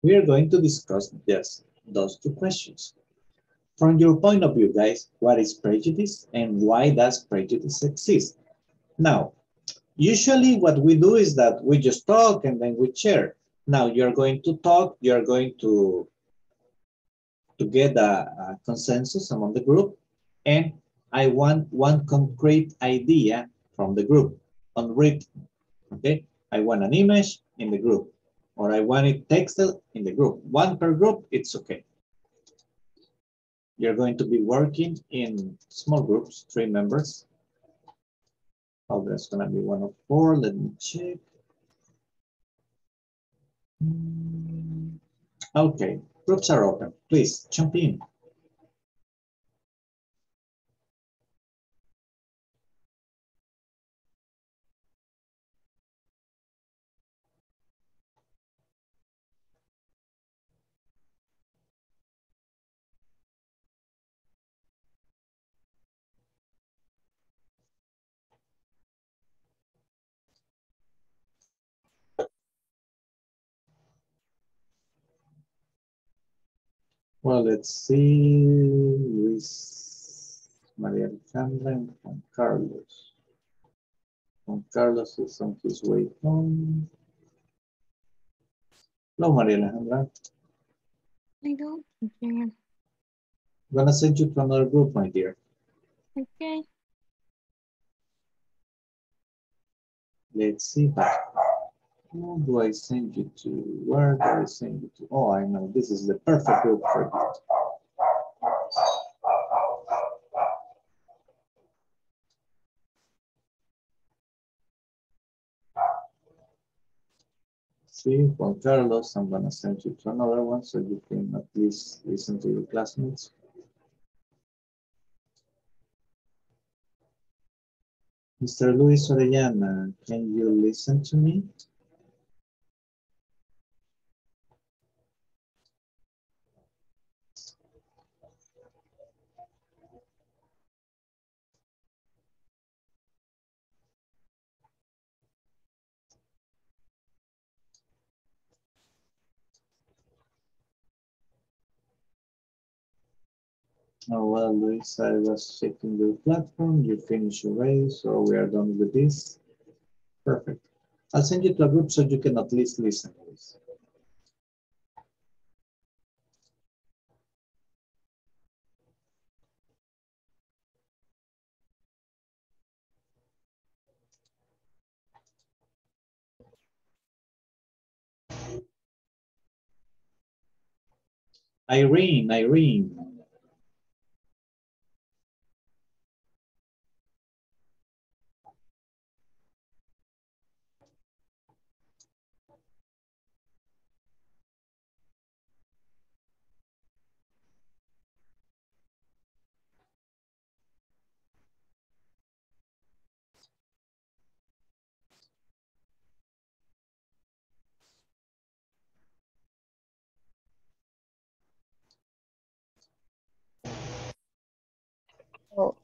We are going to discuss just those two questions. From your point of view, guys, what is prejudice and why does prejudice exist? Now, usually what we do is that we just talk and then we share. Now you're going to talk, you're going to get a consensus among the group, and I want one concrete idea from the group on written, okay? I want an image in the group, or I want it texted in the group. One per group, it's okay. You're going to be working in small groups, 3 members. Oh, there's gonna be 1 of 4, let me check. Okay. Groups are open. Please jump in. Well, let's see, Luis, Maria Alejandra, and Juan Carlos. Juan Carlos is on his way home. Hello, Maria Alejandra. Hello. I'm gonna send you to another group, my dear. Okay. Let's see. Who do I send you to? Where do I send you to? Oh, I know. This is the perfect group for you. See, Juan Carlos, I'm going to send you to another one so you can at least listen to your classmates. Mr. Luis Orellana, can you listen to me? Oh, well, Luis, I was checking the platform. You finished your race, so we are done with this. Perfect. I'll send you to a group so you can at least listen, Luis. Irene. So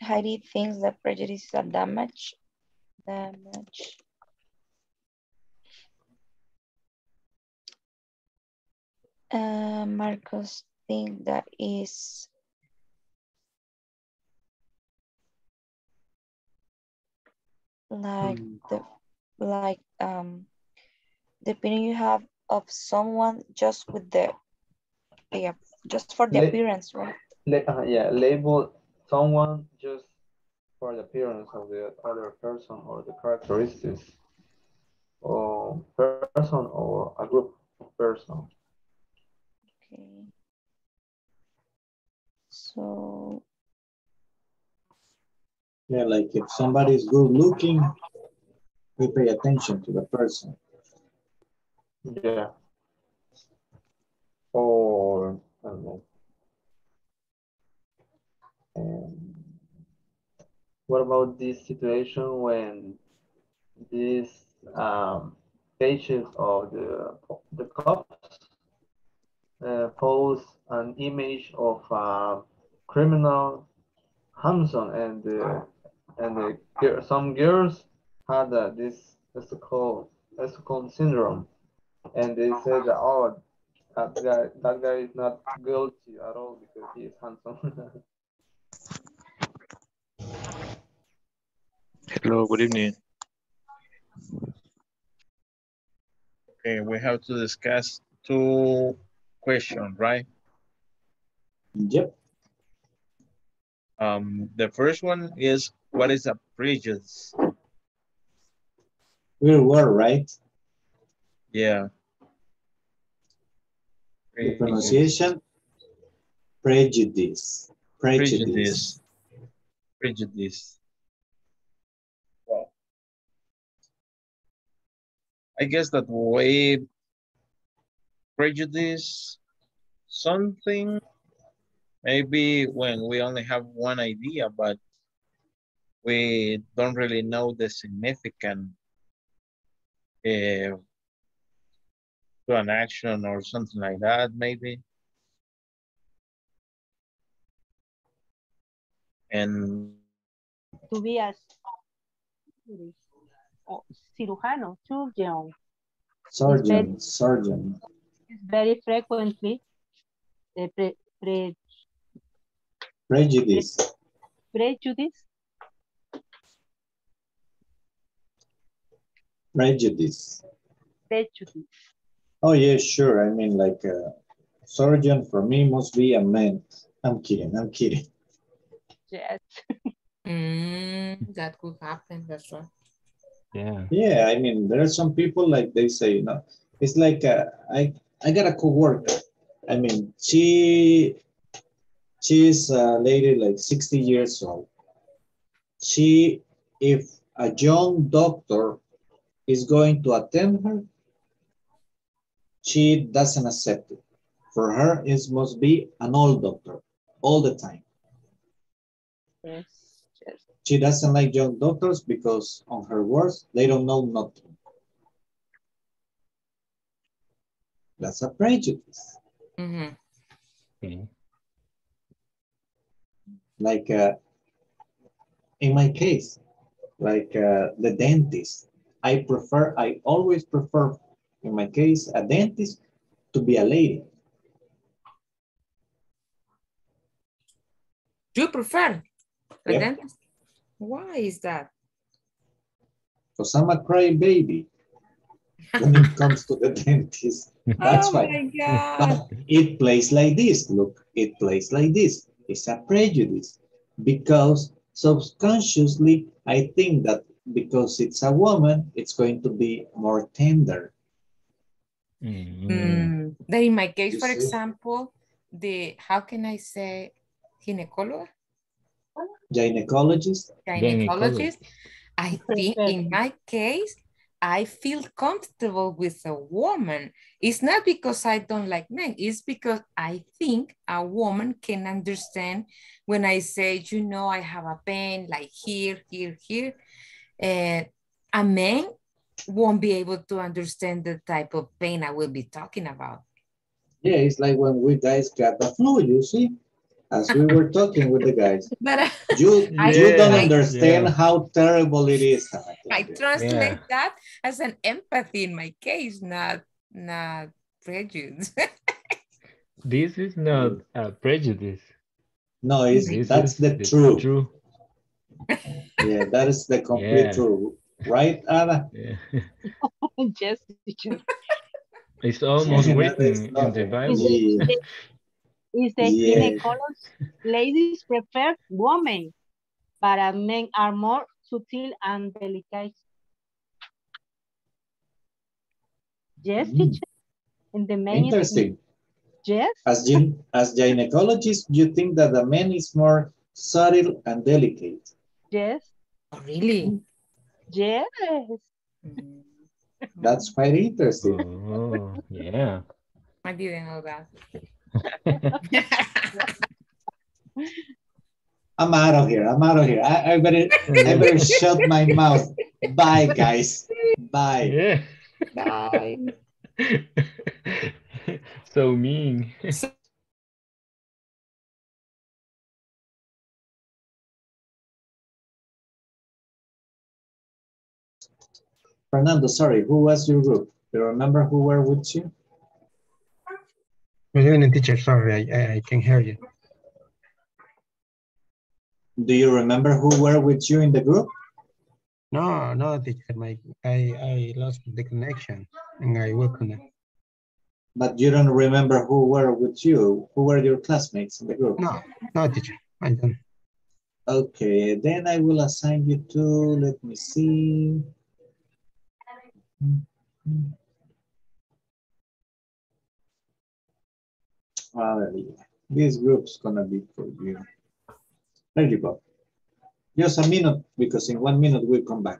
Heidi thinks that prejudice is a damage. Marcos thinks that is like the opinion you have of someone just with the just for the appearance, right? Yeah, label someone just for the appearance of the other person or the characteristics or person or a group of person. Okay. So yeah, like if somebody is good looking, we pay attention to the person. Yeah. Or I don't know. What about this situation when these pages of the cops post an image of a criminal Hamson, and some girls had this Stockholm syndrome, and they said, oh, that guy is not guilty at all because he is handsome. Hello, good evening. Okay, we have to discuss two questions, right? Yep. The first one is, what is a prejudice? Real word, right? Yeah. The pronunciation? Prejudice. Prejudice. Prejudice. Well, I guess that way prejudice something maybe when we only have one idea, but we don't really know the significance to an action or something like that, maybe. And to be a cirujano, surgeon. Surgeon, it's very, surgeon. It's very frequently prejudice. Prejudice. Prejudice. Prejudice. Oh yeah, sure. I mean, like a surgeon for me must be a man. I'm kidding. I'm kidding. Yes. That could happen. That's right. Yeah. Yeah. I mean, there are some people like they say, you know, it's like I got a coworker. I mean, she's a lady like 60 years old. She, if a young doctor is going to attend her, she doesn't accept it. For her, it must be an old doctor all the time. Yes. She doesn't like young doctors because, on her words, they don't know nothing. That's a prejudice. Mm-hmm. Okay. Like, in my case, like the dentist, I always prefer, in my case, a dentist to be a lady. You prefer a dentist? Why is that? Because I'm a crybaby when it comes to the dentist. That's why. My God. But it plays like this. Look, it plays like this. It's a prejudice because subconsciously I think that because it's a woman, it's going to be more tender. Mm. Then in my case, for example, the, how can I say, gynecologist? Gynecologist. Gynecologist. I think in my case, I feel comfortable with a woman. It's not because I don't like men. It's because I think a woman can understand when I say, you know, I have a pain like here, here, here. A man won't be able to understand the type of pain I will be talking about. Yeah, it's like when we guys got the flu, you see, as we were talking with the guys. But you don't understand how terrible it is. I translate that as an empathy in my case, not prejudice. This is not a prejudice. No, that's the truth. Yeah, that is the complete truth. Right, Ada? Yeah. Yes, teacher. It's almost written in the Bible. It says gynecologist, ladies prefer women, but men are more subtle and delicate. Yes, teacher. In the men, interesting. Yes. As gynecologist, you think that the man is more subtle and delicate. Yes. Oh, really? Yes. That's quite interesting. Oh, yeah. I didn't know that. I'm out of here. I'm out of here. I better shut my mouth. Bye, guys. Bye. Yeah. Bye. So mean. Fernando, sorry, who was your group? Do you remember who were with you? Good evening, teacher. Sorry, I can't hear you. Do you remember who were with you in the group? No, no, teacher. I lost the connection and I work on it. But you don't remember who were with you? Who were your classmates in the group? No, no, teacher. I don't. Okay, then I will assign you to, let me see. Hallelujah. This group's gonna be for you. There you go. Just a minute, because in 1 minute we'll come back.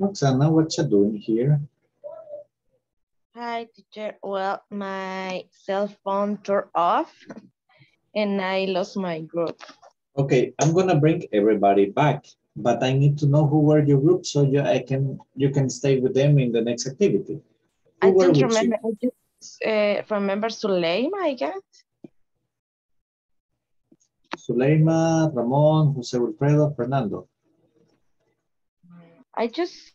Roxana, what you doing here? Hi, teacher. Well, my cell phone turned off and I lost my group. Okay, I'm gonna bring everybody back, but I need to know who were your group so you can stay with them in the next activity. Who I don't remember. You? I just remember Suleyma, I guess. Suleyma, Ramon, José Wilfredo, Fernando. I just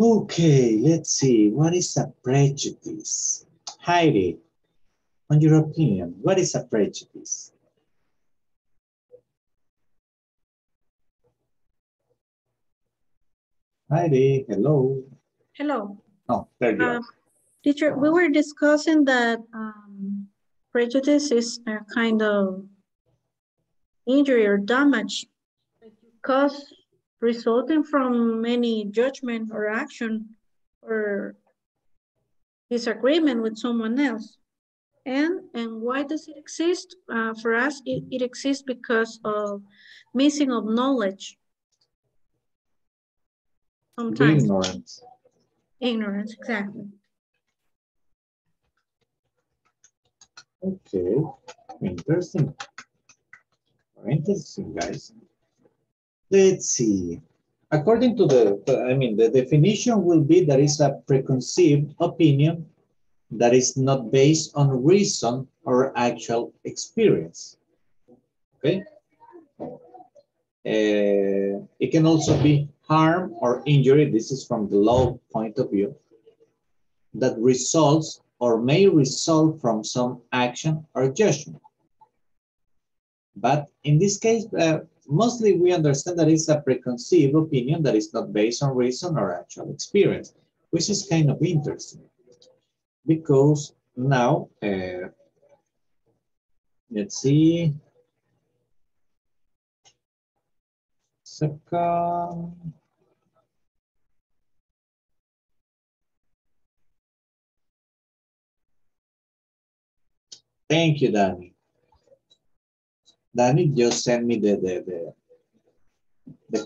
Okay, let's see. What is a prejudice? Heidi, on your opinion, what is a prejudice? Heidi, hello. Hello. Oh, there you are. Teacher, we were discussing that prejudice is a kind of injury or damage caused resulting from any judgment or action or disagreement with someone else. And why does it exist? For us, it exists because of missing of knowledge. Sometimes. Ignorance. Ignorance, exactly. Okay, interesting. Interesting, guys. Let's see. According to the definition will be there is a preconceived opinion that is not based on reason or actual experience. Okay. It can also be harm or injury. This is from the law point of view that results or may result from some action or judgment. But in this case, mostly we understand that it's a preconceived opinion that is not based on reason or actual experience, which is kind of interesting because now, let's see. Second. Thank you, Dani. Dani just sent me the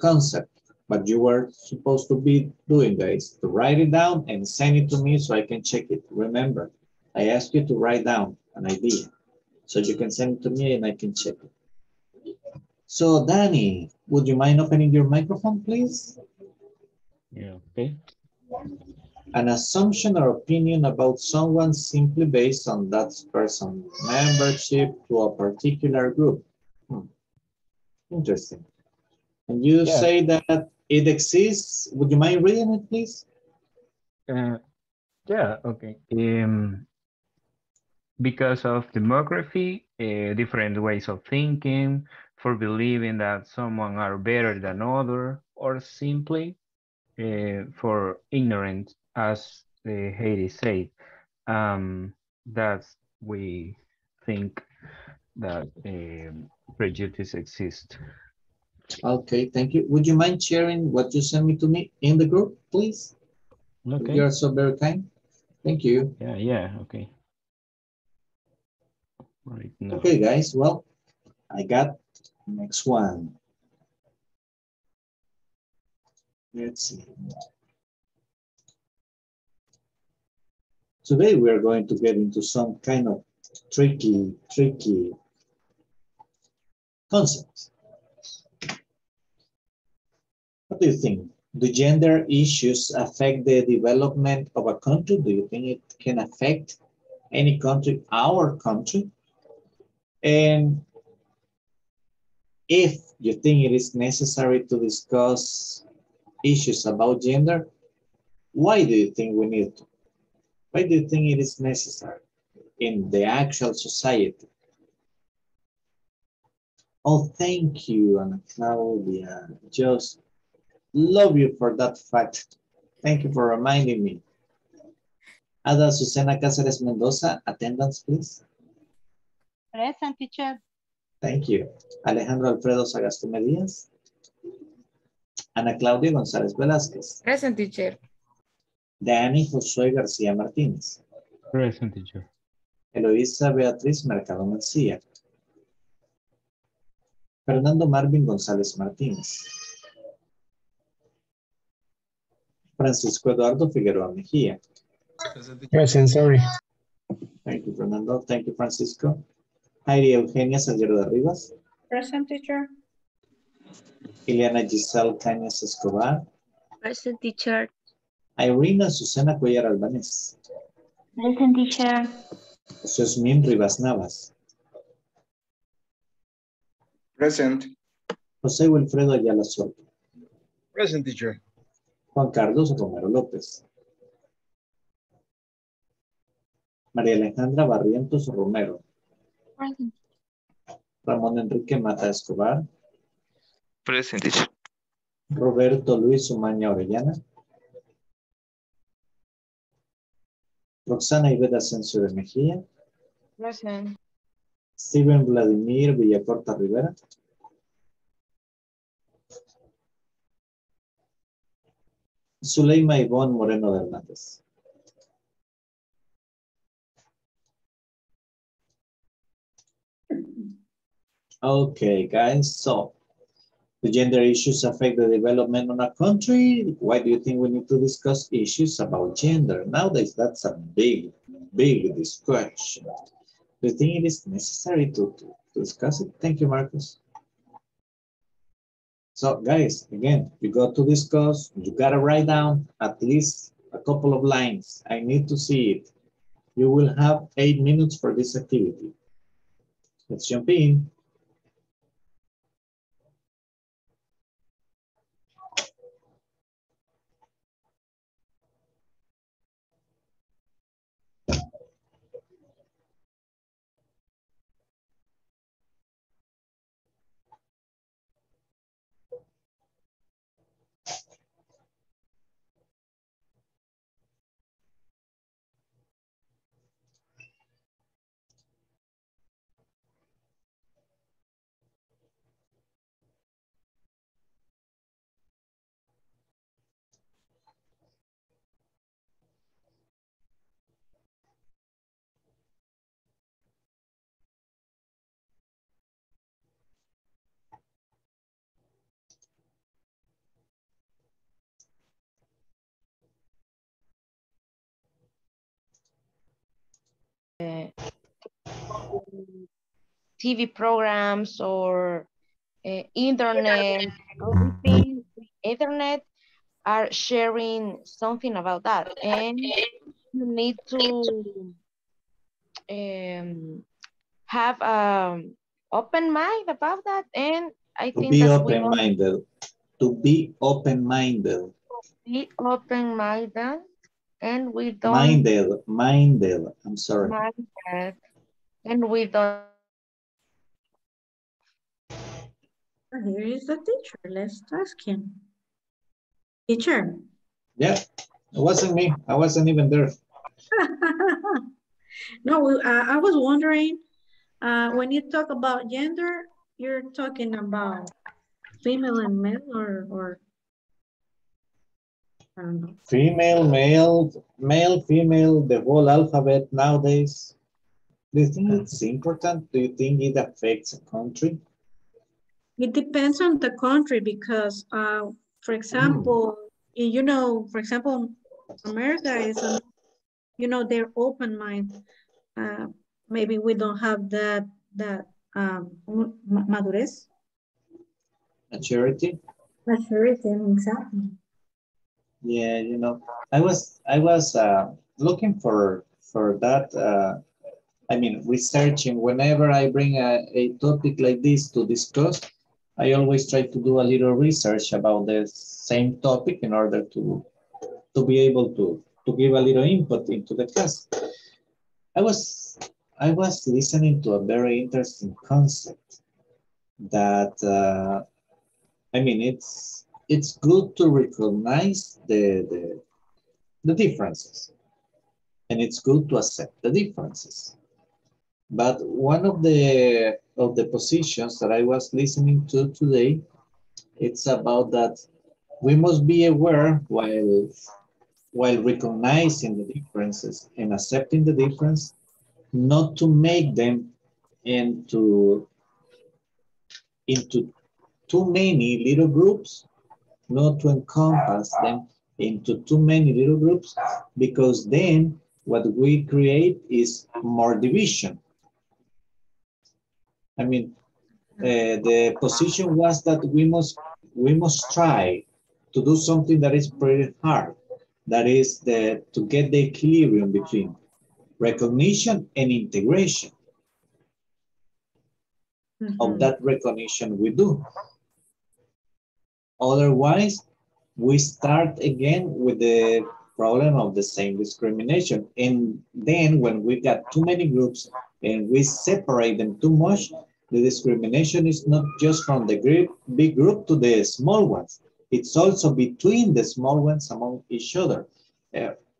concept, but you were supposed to be doing this, to write it down and send it to me so I can check it. Remember, I asked you to write down an idea, so you can send it to me and I can check it. So Dani, would you mind opening your microphone, please? Yeah, okay. An assumption or opinion about someone simply based on that person's membership to a particular group. Interesting. And you say that it exists. Would you mind reading it, please? Yeah, okay. Because of demography, different ways of thinking, for believing that someone are better than other, or simply for ignorance, as Heidi said, that we think that prejudice exists. Okay, thank you. Would you mind sharing what you sent me to me in the group, please? Okay. You are so very kind. Thank you. Yeah, yeah, okay. Right now. Okay, guys, well, I got the next one. Let's see. Today we are going to get into some kind of tricky concepts. What do you think? Do gender issues affect the development of a country? Do you think it can affect any country, our country? And if you think it is necessary to discuss issues about gender, why do you think we need to? Why do you think it is necessary in the actual society? Oh, thank you, Ana Claudia. Just love you for that fact. Thank you for reminding me. Ada Susana Cáceres Mendoza, attendance, please. Present, teacher. Thank you. Alejandro Alfredo Sagasto Medias. Ana Claudia González Velázquez. Present, teacher. Dani Josué García Martínez. Present, teacher. Eloisa Beatriz Mercado Mancía. Fernando Marvin González Martínez. Francisco Eduardo Figueroa Mejía. Present, sorry. Thank you, Fernando. Thank you, Francisco. Heidi Eugenia Salguero de Rivas. Present, teacher. Ileana Giselle Cañas Escobar. Present, teacher. Irina Susana Cuellar Albanés. Present, teacher. José Osmín Rivas Navas. Present. José Wilfredo Ayala Sorto. Present, teacher. Juan Carlos Romero López. María Alejandra Barrientos Romero. Present. Ramón Enrique Mata Escobar. Presente. Roberto Luis Umaña Orellana. Roxana Iveta Asensio de Mejia. Present. Steven Vladimir Villacorta Rivera. Suleyma Yvonne Moreno de Hernández. Okay, guys, so the gender issues affect the development of a country. Why do you think we need to discuss issues about gender? Nowadays, that's a big, big discussion. Do you think it is necessary to discuss it? Thank you, Marcus. So, guys, again, you got to discuss, you got to write down at least a couple of lines. I need to see it. You will have 8 minutes for this activity. Let's jump in. TV programs or internet are sharing something about that, and you need to have an open mind about that. And I think be open-minded. To be open-minded. Be open-minded. And we don't minded. I'm sorry. Minded. And we don't. Here is the teacher. Let's ask him. Teacher. Yeah, it wasn't me. I wasn't even there. No, I was wondering when you talk about gender, you're talking about female and male, or I don't know. Female, male, female, the whole alphabet nowadays. Do you think it's important? Do you think it affects a country? It depends on the country because, for example, you know, for example, America is, you know, they're open minded. Maybe we don't have that madurez. Maturity. Maturity, exactly. Yeah, you know, I was looking for that. I mean, researching. Whenever I bring a topic like this to discuss, I always try to do a little research about the same topic in order to be able to give a little input into the class. I was listening to a very interesting concept that, I mean, it's good to recognize the differences, and it's good to accept the differences. But one of the positions that I was listening to today, it's about that we must be aware while recognizing the differences and accepting the difference, not to make them into too many little groups, not to encompass them into too many little groups, because then what we create is more division. I mean, the position was that we must try to do something that is pretty hard. That is to get the equilibrium between recognition and integration. Of that recognition we do. Otherwise, we start again with the problem of the same discrimination. And then when we got too many groups and we separate them too much, the discrimination is not just from the big group to the small ones. It's also between the small ones among each other.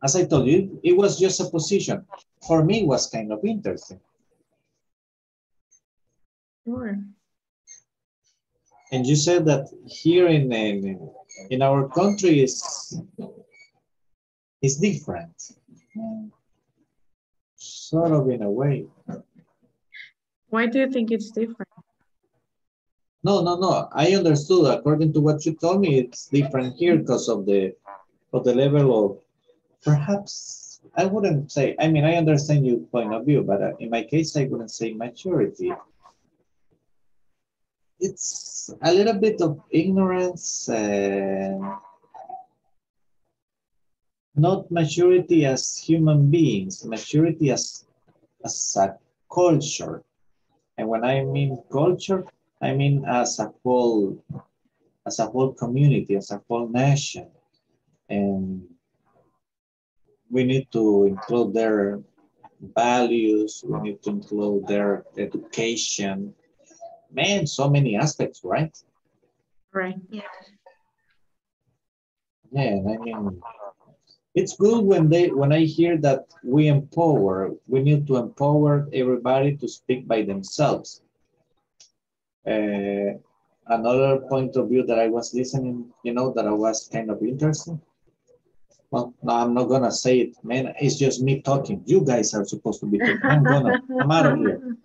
As I told you, it was just a position. For me, it was kind of interesting. Sure. And you said that here in our country is different, sort of in a way. Why do you think it's different? No. I understood according to what you told me, it's different here because of the level of perhaps I wouldn't say. I mean, I understand your point of view, but in my case, I wouldn't say maturity. It's a little bit of ignorance, not maturity as human beings, maturity as a culture. And when I mean culture, I mean as a whole community, as a whole nation. And we need to include their values, we need to include their education, man, so many aspects, right? Right, yeah. Yeah, I mean, it's good when I hear that we need to empower everybody to speak by themselves. Another point of view that I was listening, that I was kind of interested. Well, no, I'm not gonna say it, man, it's just me talking. You guys are supposed to be talking. I'm out of here.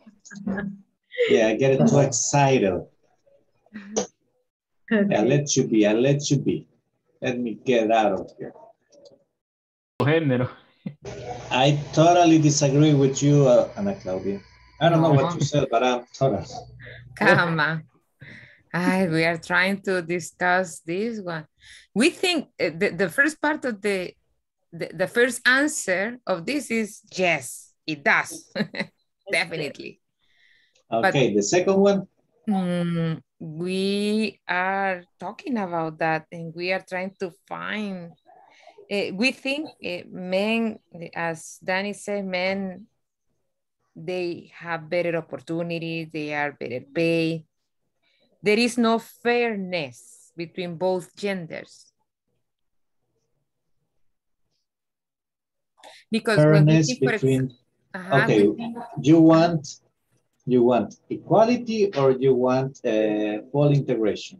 Yeah, I get too excited. Okay. I let you be. Let me get out of here. I totally disagree with you, Ana Claudia. I don't know what you said, but I'm totally. Come on. We are trying to discuss this one. We think the first part of the first answer of this is yes, it does. Definitely. Okay, but the second one? We are talking about that and we are trying to find, we think men, as Dani said, men, they have better opportunities, they are better paid. There is no fairness between both genders. Because fairness between, you want equality or you want full integration?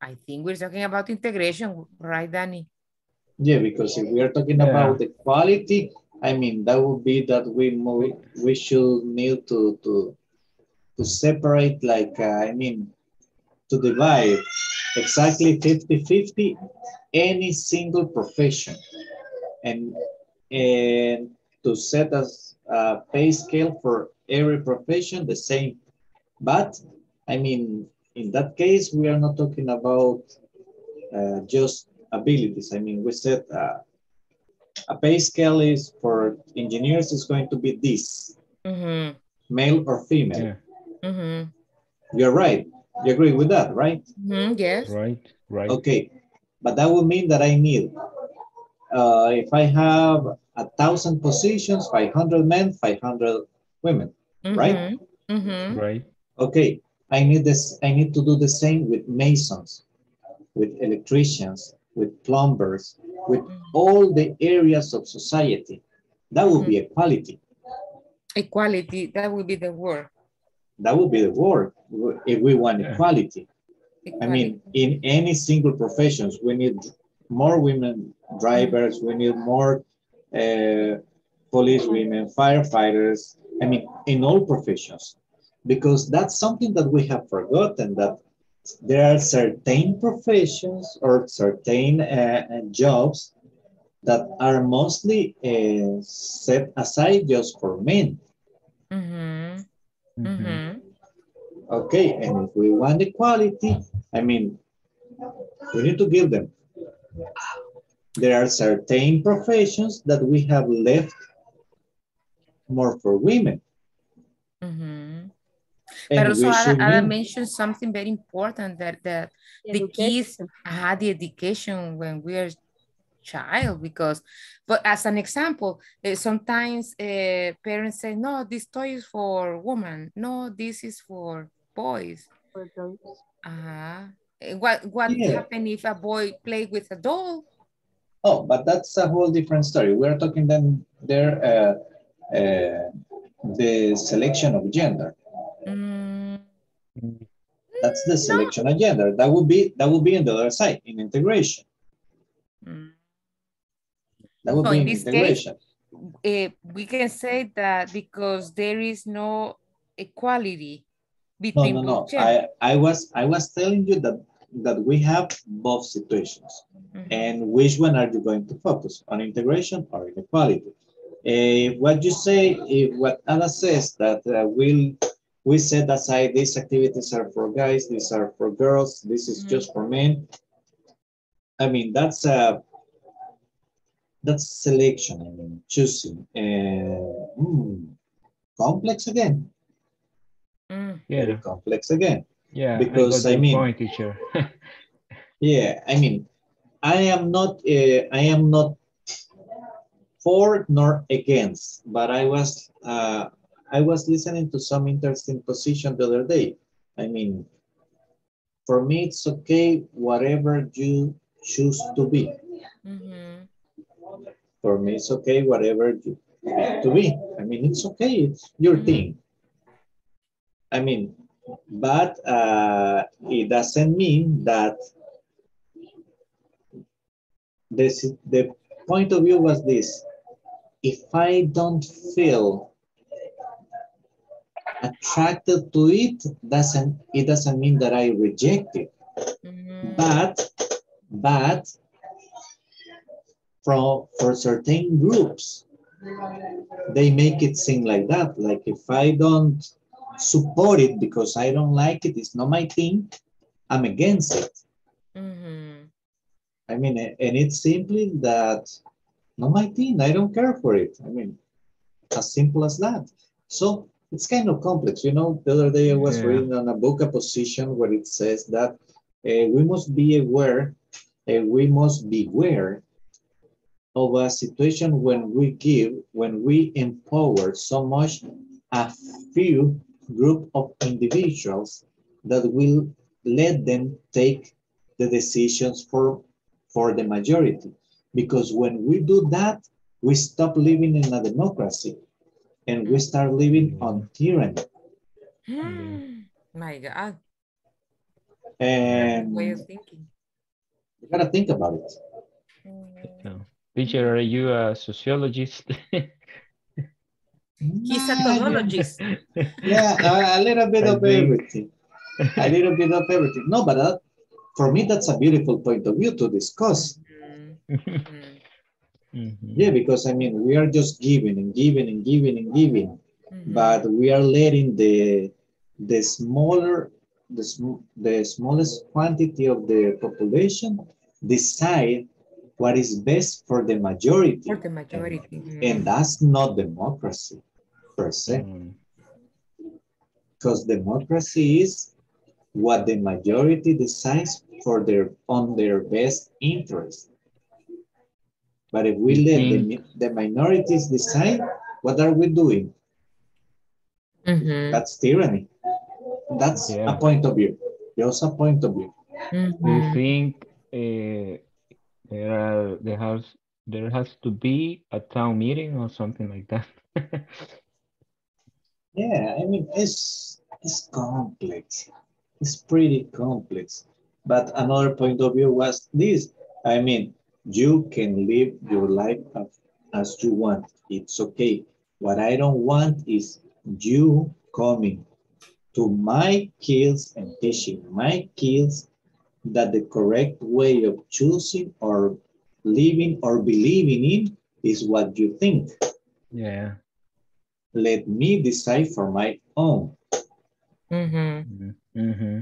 I think we're talking about integration, right, Dani? Yeah, because if we are talking about equality, I mean, that would be that we should need to separate, like, to divide exactly 50-50 any single profession. And to set a pay scale for every profession the same. But, I mean, in that case, we are not talking about just abilities. I mean, we said a pay scale is for engineers is going to be this, male or female. Yeah. You're right. You agree with that, right? Yes. Right. Okay. But that would mean that I need, if I have 1,000 positions, 500 men, 500 women, right? Right. Okay. I need this. I need to do the same with masons, with electricians, with plumbers, with all the areas of society. That would be equality. Equality. That would be the word. That would be the word if we want equality. I mean, in any single professions, we need more women drivers. We need more police women, firefighters, I mean, in all professions, because that's something that we have forgotten, that there are certain professions or certain jobs that are mostly set aside just for men. Okay, and if we want equality, I mean, we need to give them. There are certain professions that we have left more for women. But also, Ada mentioned something very important, that the kids had the education when we are child, because, but as an example, sometimes parents say, no, this toy is for women. No, this is for boys. For girls. What happen if a boy play with a doll? Oh, but that's a whole different story. We're talking then there, the selection of gender. Mm. That's the selection of gender. That would be on the other side, in integration. Mm. That would be in integration. Case, we can say that because there is no equality between both genders. I was telling you that we have both situations. Mm-hmm. And which one are you going to focus on, integration or inequality? What you say, what Ana says, that we set aside these activities are for guys, these are for girls, this is just for men. I mean, that's selection, I mean, choosing. Complex again. Yeah, complex again. Yeah, because I mean, point, teacher. Yeah, I mean, I am not for nor against, but I was listening to some interesting position the other day. I mean, for me, it's okay whatever you choose to be. Mm-hmm. For me, it's okay whatever you choose to be. I mean, it's okay. It's your thing. I mean. But it doesn't mean that the point of view was this: if I don't feel attracted to it, it doesn't mean that I reject it. Mm-hmm. But for certain groups, they make it seem like that. Like if I don't support it because I don't like it, it's not my thing, I'm against it. Mm-hmm. I mean, and it's simply that, not my thing, I don't care for it. I mean, as simple as that. So it's kind of complex. You know, the other day I was reading on a book a position where it says that we must be aware, we must beware of a situation when we empower so much a few group of individuals that will let them take the decisions for the majority. Because when we do that, we stop living in a democracy and we start living on tyranny. My God. And way of thinking. You gotta think about it. Teacher, are you a sociologist? He's a technologist. Yeah, a little bit of everything. A little bit of everything. No, but for me, that's a beautiful point of view to discuss. Mm-hmm. Yeah, because I mean, we are just giving and giving and giving and giving, but we are letting the smallest quantity of the population decide what is best for the majority. For the majority. And that's not democracy, per se. Because democracy is what the majority decides on their best interest. But if we let the minorities decide, what are we doing? Mm-hmm. That's tyranny. That's a point of view. Just a point of view. Do you think there has to be a town meeting or something like that? Yeah, I mean, it's complex. It's pretty complex. But another point of view was this. I mean, you can live your life as you want. It's okay. What I don't want is you coming to my kids and teaching my kids that the correct way of choosing or living or believing in is what you think. Yeah. Let me decide for my own. Mm-hmm. Mm-hmm.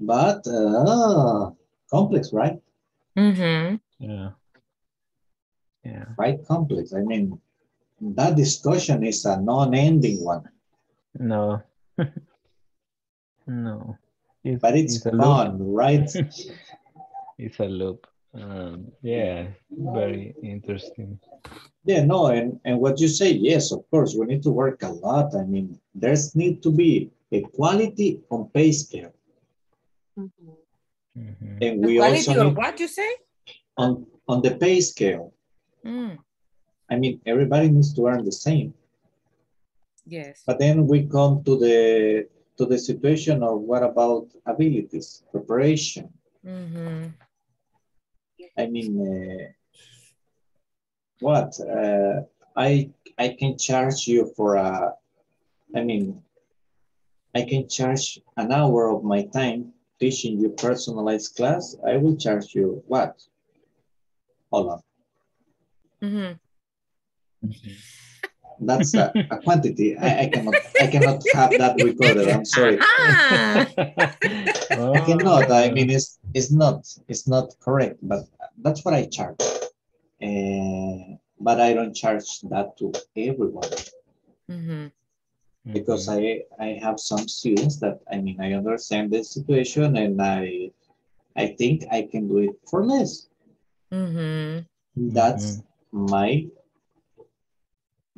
But complex, right? Mm-hmm. Yeah. Yeah. Quite complex. I mean, that discussion is a non-ending one. No. No. But it's fun, right? It's a loop. Yeah, very interesting. Yeah, no, and what you say, yes, of course, we need to work a lot. I mean, there's need to be equality on pay scale. Mm-hmm. And we also need, what you say? On the pay scale. Mm. I mean, everybody needs to earn the same. Yes. But then we come to the situation of what about abilities, preparation. Mm-hmm. I mean, I can charge you for a, I mean, I can charge an hour of my time teaching you personalized class. I will charge you what? All of. Mm-hmm. Mm-hmm. That's a quantity. I cannot have that recorded. I'm sorry. I cannot. I mean, it's not correct. But that's what I charge. But I don't charge that to everyone. Mm-hmm. Because I have some students that, I mean, I understand the situation and I think I can do it for less. Mm-hmm. That's mm-hmm.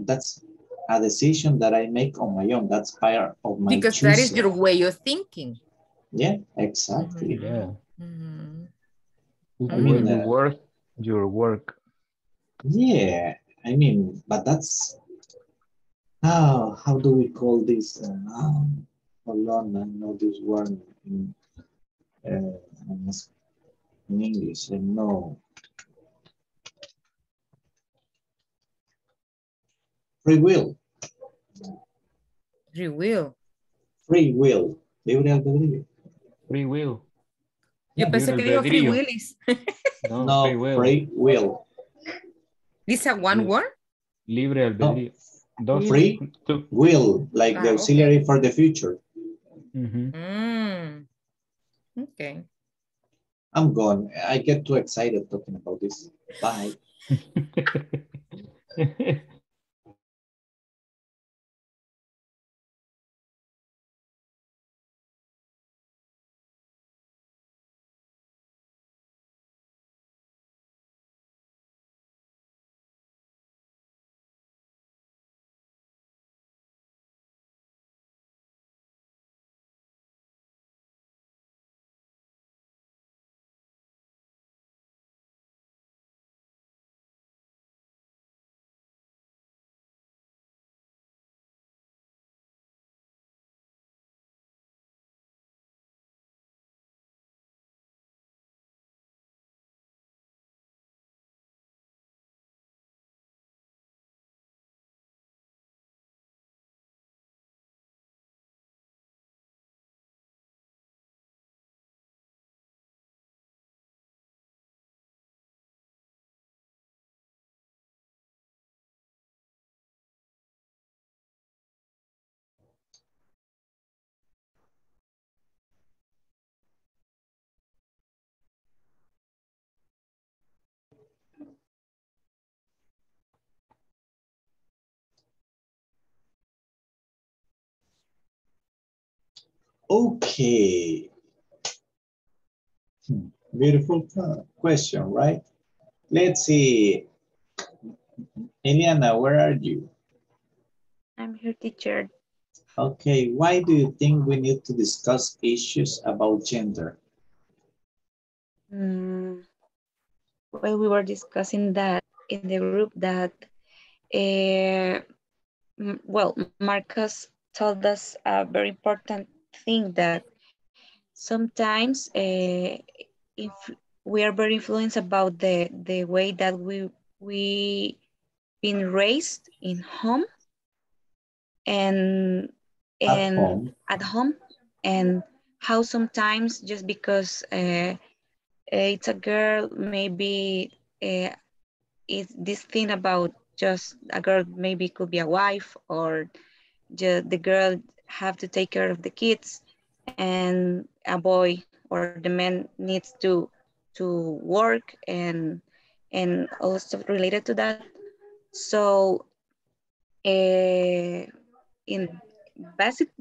That's a decision that I make on my own. That's part of my Because choosing. That is your way of thinking. Yeah, exactly. Mm-hmm. Yeah. Mm-hmm. I mean, your work. Yeah, I mean, but that's... how do we call this? Hold on, I know this word in English. I know. Free will. Free will. Free will. Libre albedrío. Free will. Yo pensé que digo free willies. No, free will. This is one word? Libre albedrío. No. Free will, like the auxiliary okay. for the future. Mm-hmm. Okay. I'm gone. I get too excited talking about this. Bye. Okay. Beautiful question, right? Let's see. Ileana, where are you? I'm here, teacher. Okay, why do you think we need to discuss issues about gender? Well, we were discussing that in the group that, well, Marcus told us a very important thing that sometimes if we are very influenced about the way that we been raised in home and at home and how sometimes just because it's a girl, maybe it's this thing about just a girl maybe could be a wife or just the girl have to take care of the kids and a boy or the man needs to work and all stuff related to that. So in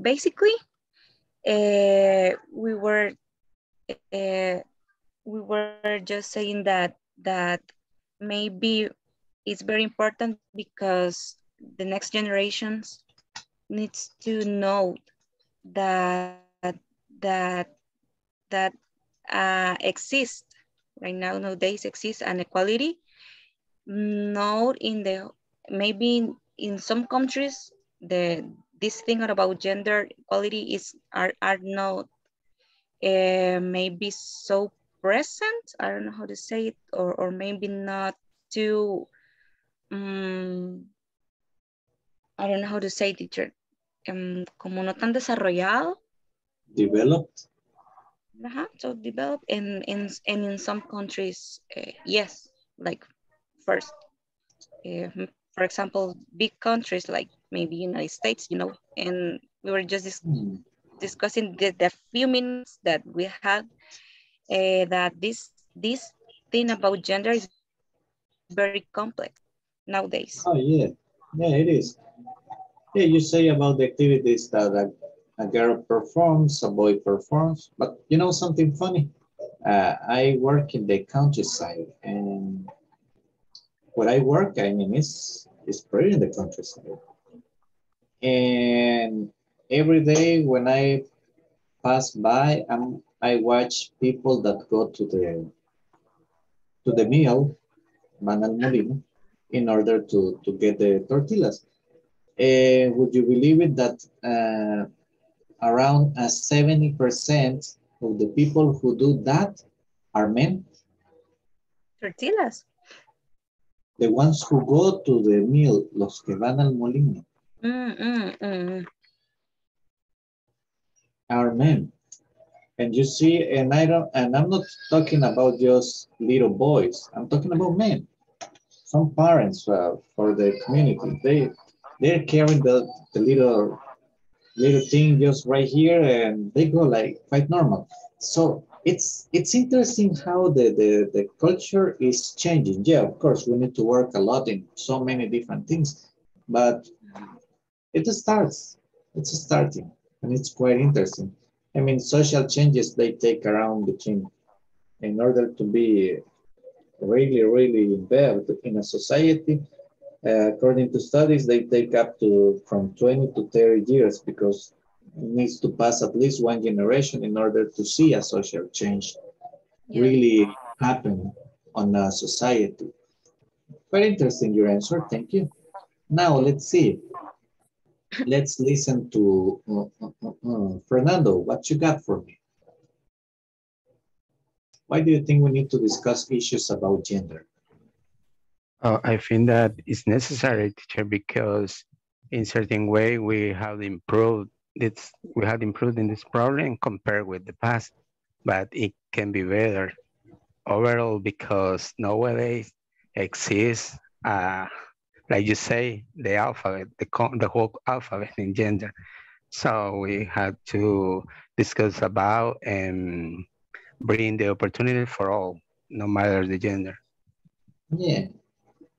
basically, we were just saying that maybe it's very important because the next generations needs to know that exists right now, nowadays exists an equality. Not in the, maybe in some countries, this thing about gender equality are not maybe so present. I don't know how to say it, or maybe not too, I don't know how to say it, teacher. Como no tan desarrollado. Developed. So developed, and in some countries, yes, like first. For example, big countries like maybe United States, and we were just discussing the few minutes that we had that this thing about gender is very complex nowadays. Oh, yeah. Yeah, it is. Yeah, you say about the activities that a girl performs, a boy performs, but you know something funny? I work in the countryside, and where I work, I mean, it's pretty in the countryside. And every day when I pass by, I watch people that go to the mill, Man al Molino, in order to get the tortillas. Would you believe it that around 70% of the people who do that are men? Tortillas? The ones who go to the mill, los que van al molino, are men. And you see, and I'm not talking about just little boys. I'm talking about men. Some parents for the community, they're carrying the little thing just right here, and they go like quite normal. So it's interesting how the culture is changing. Yeah, of course, we need to work a lot in so many different things, but it's starting, and it's quite interesting. I mean, social changes, they take around between, in order to be really, really involved in a society. According to studies, they take up to from 20 to 30 years because it needs to pass at least one generation in order to see a social change really happen on a society. Very interesting, your answer. Thank you. Now, let's see. Let's listen to Fernando. What you got for me? Why do you think we need to discuss issues about gender? I think that it's necessary, teacher, because in certain way we have improved in this problem compared with the past, but it can be better overall because nowadays exists like you say, the alphabet, the whole alphabet in gender. So we had to discuss about and bring the opportunity for all, no matter the gender. Yeah,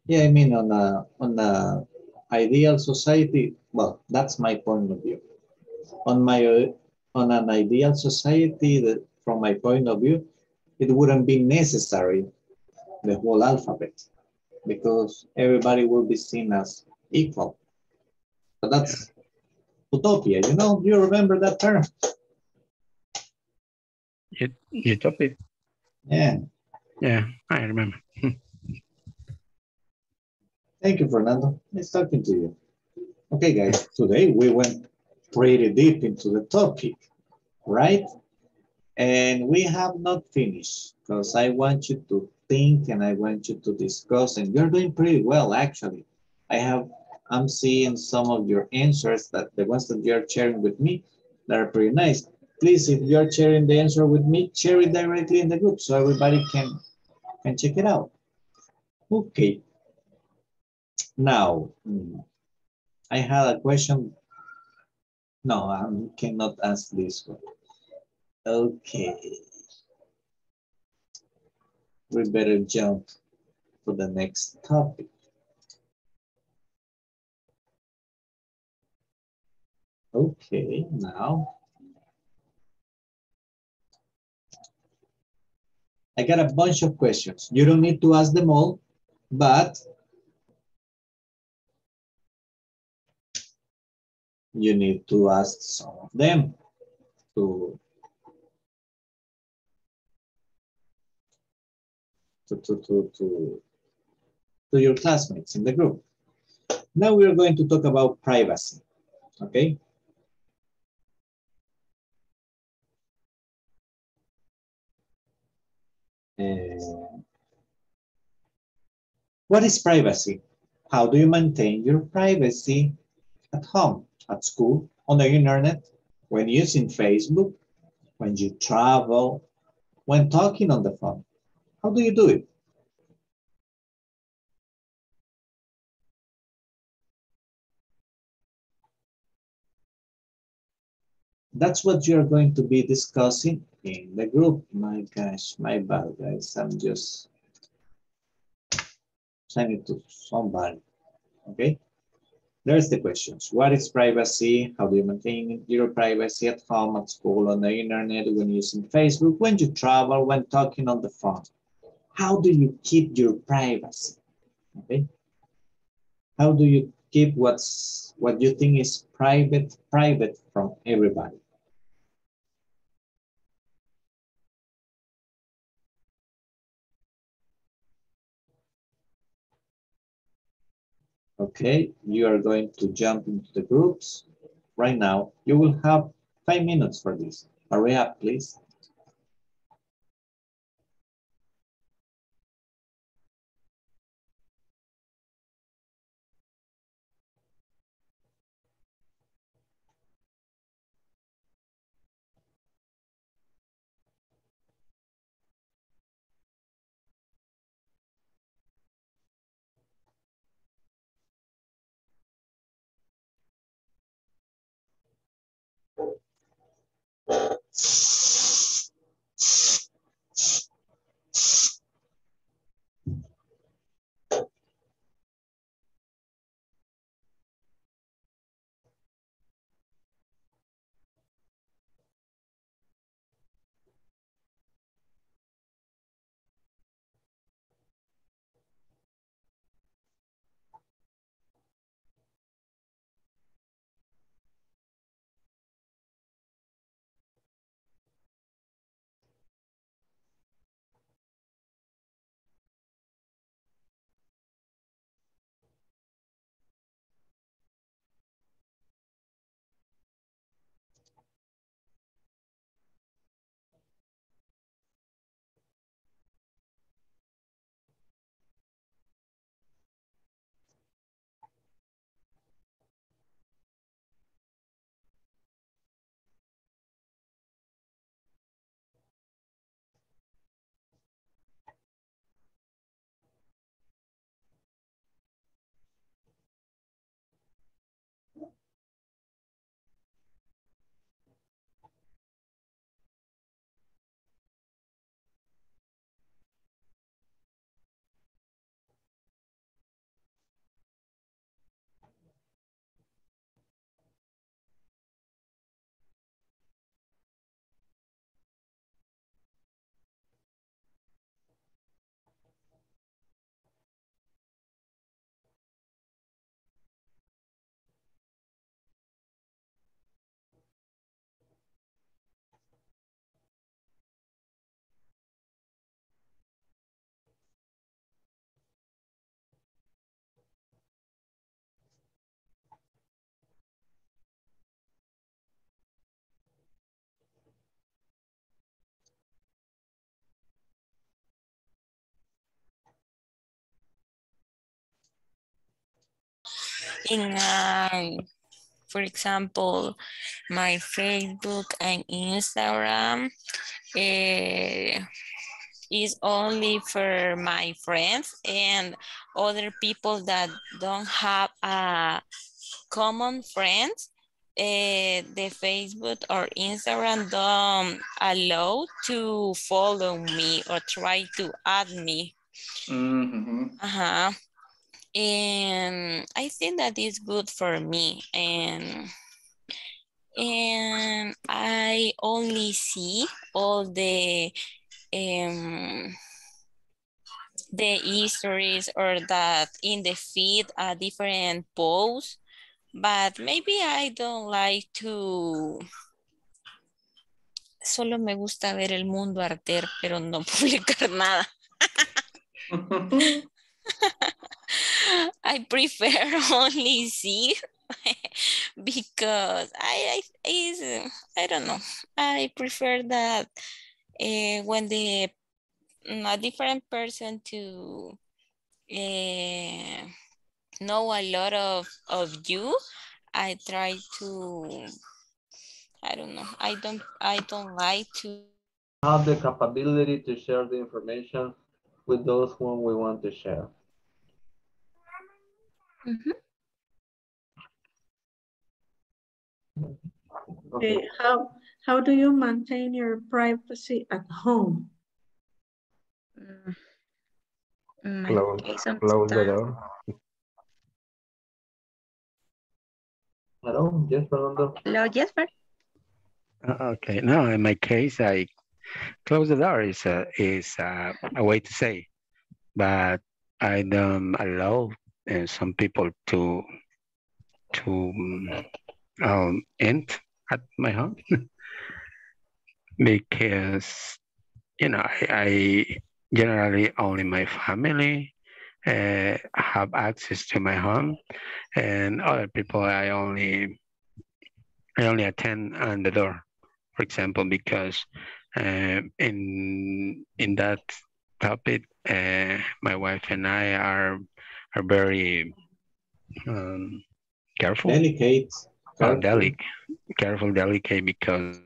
yeah. I mean, on a ideal society. Well, that's my point of view. On an ideal society, that from my point of view, it wouldn't be necessary the whole alphabet, because everybody will be seen as equal. But that's utopia, Do you remember that term? Utopia? Yeah. Yeah, I remember. Thank you, Fernando. Nice talking to you. Okay, guys, today we went pretty deep into the topic, right? And we have not finished, because I want you to think and I want you to discuss, and you're doing pretty well, actually. I'm seeing some of your answers, that the ones that you're sharing with me, that are pretty nice. Please, if you're sharing the answer with me, share it directly in the group so everybody can check it out. Okay. Now, I had a question. No, I cannot ask this one. Okay. We better jump to the next topic. Okay, now. I got a bunch of questions. You don't need to ask them all, but you need to ask some of them to your classmates in the group. Now we are going to talk about privacy, okay? What is privacy? How do you maintain your privacy at home, at school, on the internet, when using Facebook, when you travel, when talking on the phone? How do you do it? That's what you're going to be discussing in the group. My gosh, my bad, guys. I'm just sending it to somebody, okay? There's the questions. What is privacy? How do you maintain your privacy at home, at school, on the internet, when using Facebook, when you travel, when talking on the phone? How do you keep your privacy, okay? How do you keep what you think is private from everybody? Okay, you are going to jump into the groups. Right now, you will have 5 minutes for this. Hurry up, please. For example, my Facebook and Instagram is only for my friends and other people that don't have a common friends. The Facebook or Instagram don't allow to follow me or try to add me. Mm-hmm. Uh-huh. And I think that is good for me. And And I only see all the histories or that in the feed a different posts, but maybe I don't like to. Solo me gusta ver el mundo arder, pero no publicar nada. I prefer only see because I don't know. I prefer that when a different person to know a lot of you. I try to. I don't know. I don't like to have the capability to share the information with those whom we want to share. Mm-hmm. Okay. Okay. How do you maintain your privacy at home? Close the door. Hello, yes, Fernando. Hello, Jesper. Okay, no, in my case, I close the door is a way to say, but I don't allow some people to enter at my home because, you know, I generally only my family have access to my home, and other people I only attend on the door. For example, because in that topic, my wife and I are very careful, delicate, delicate, because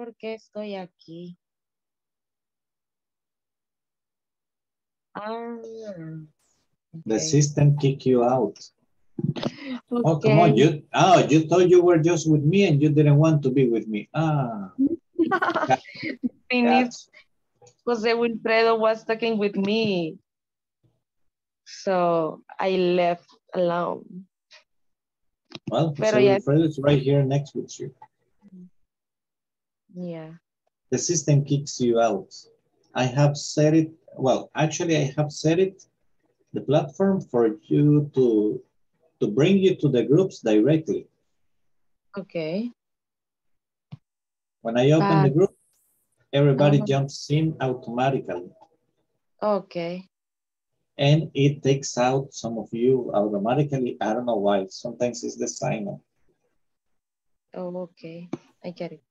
¿por qué estoy aquí? The system kicked you out. Okay. Oh, come on. You thought you were just with me and you didn't want to be with me. Ah. José Wilfredo was talking with me. So I left alone. Well, José Wilfredo is right here next with you. Yeah. The system kicks you out. I have set it, well, actually I have set it, the platform for you to bring you to the groups directly. Okay. When I open the group, everybody jumps in automatically. Okay. And it takes out some of you automatically. I don't know why. Sometimes it's the sign-up. Oh, okay. I get it.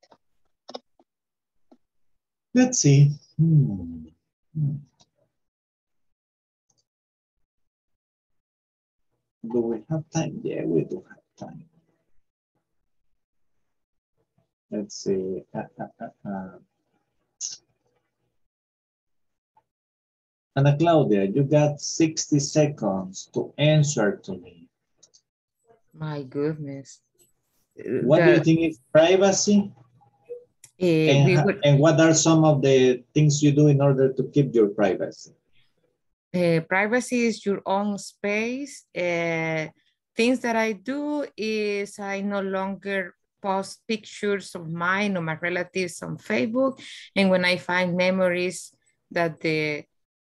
Let's see. Do we have time? Yeah, we do have time. Let's see. Ana Claudia, you got 60 seconds to answer to me. My goodness. What do you think is privacy? And what are some of the things you do in order to keep your privacy? Privacy is your own space. Things that I do is I no longer post pictures of mine or my relatives on Facebook. And when I find memories that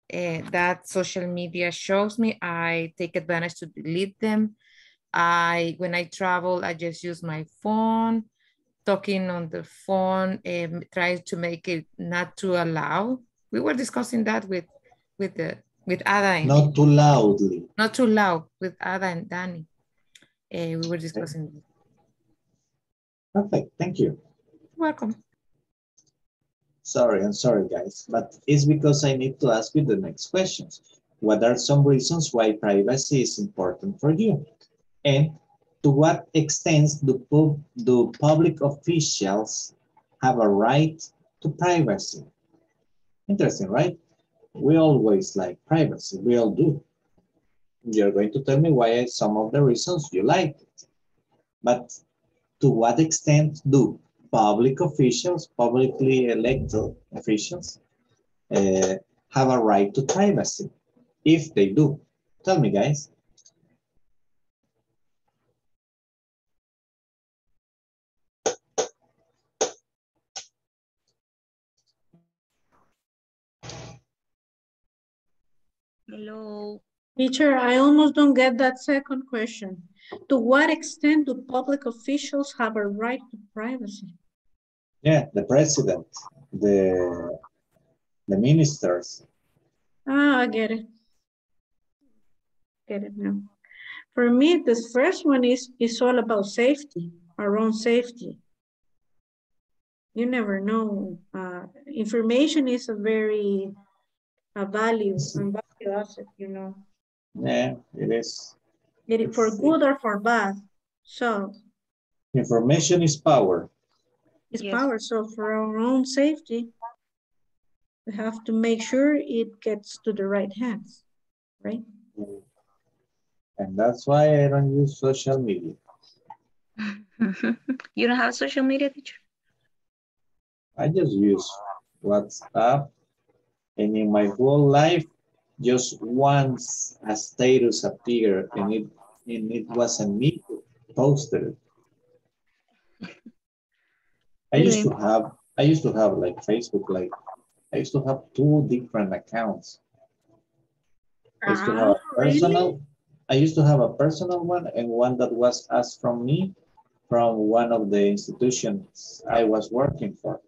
that social media shows me, I take advantage to delete them. When I travel, I just use my phone. Talking on the phone and trying to make it not too loud. We were discussing that with Ada. And not too loudly. Not too loud with Ada and Dani. We were discussing. Perfect. Thank you. You're welcome. Sorry, I'm sorry, guys, but it's because I need to ask you the next questions. What are some reasons why privacy is important for you? And to what extent do public officials have a right to privacy? Interesting, right? We always like privacy. We all do. You're going to tell me why some of the reasons you like it. But to what extent do public officials, publicly elected officials, have a right to privacy? If they do, tell me, guys. Hello. Teacher, I almost don't get that second question. To what extent do public officials have a right to privacy? Yeah, the president, the ministers. Ah, I get it. Get it now. For me, this first one is all about safety, our own safety. You never know. Information is a very value asset, you know. Yeah, it is. It for good or for bad. So information is power. It's power. So for our own safety, we have to make sure it gets to the right hands, right? And that's why I don't use social media. You don't have social media, teacher? I just use WhatsApp. And in my whole life, just once a status appeared, and it wasn't me who posted it. I used to have like Facebook, like I used to have two different accounts. I used to have a personal, really? I used to have a personal one and one that was asked from me from one of the institutions I was working for.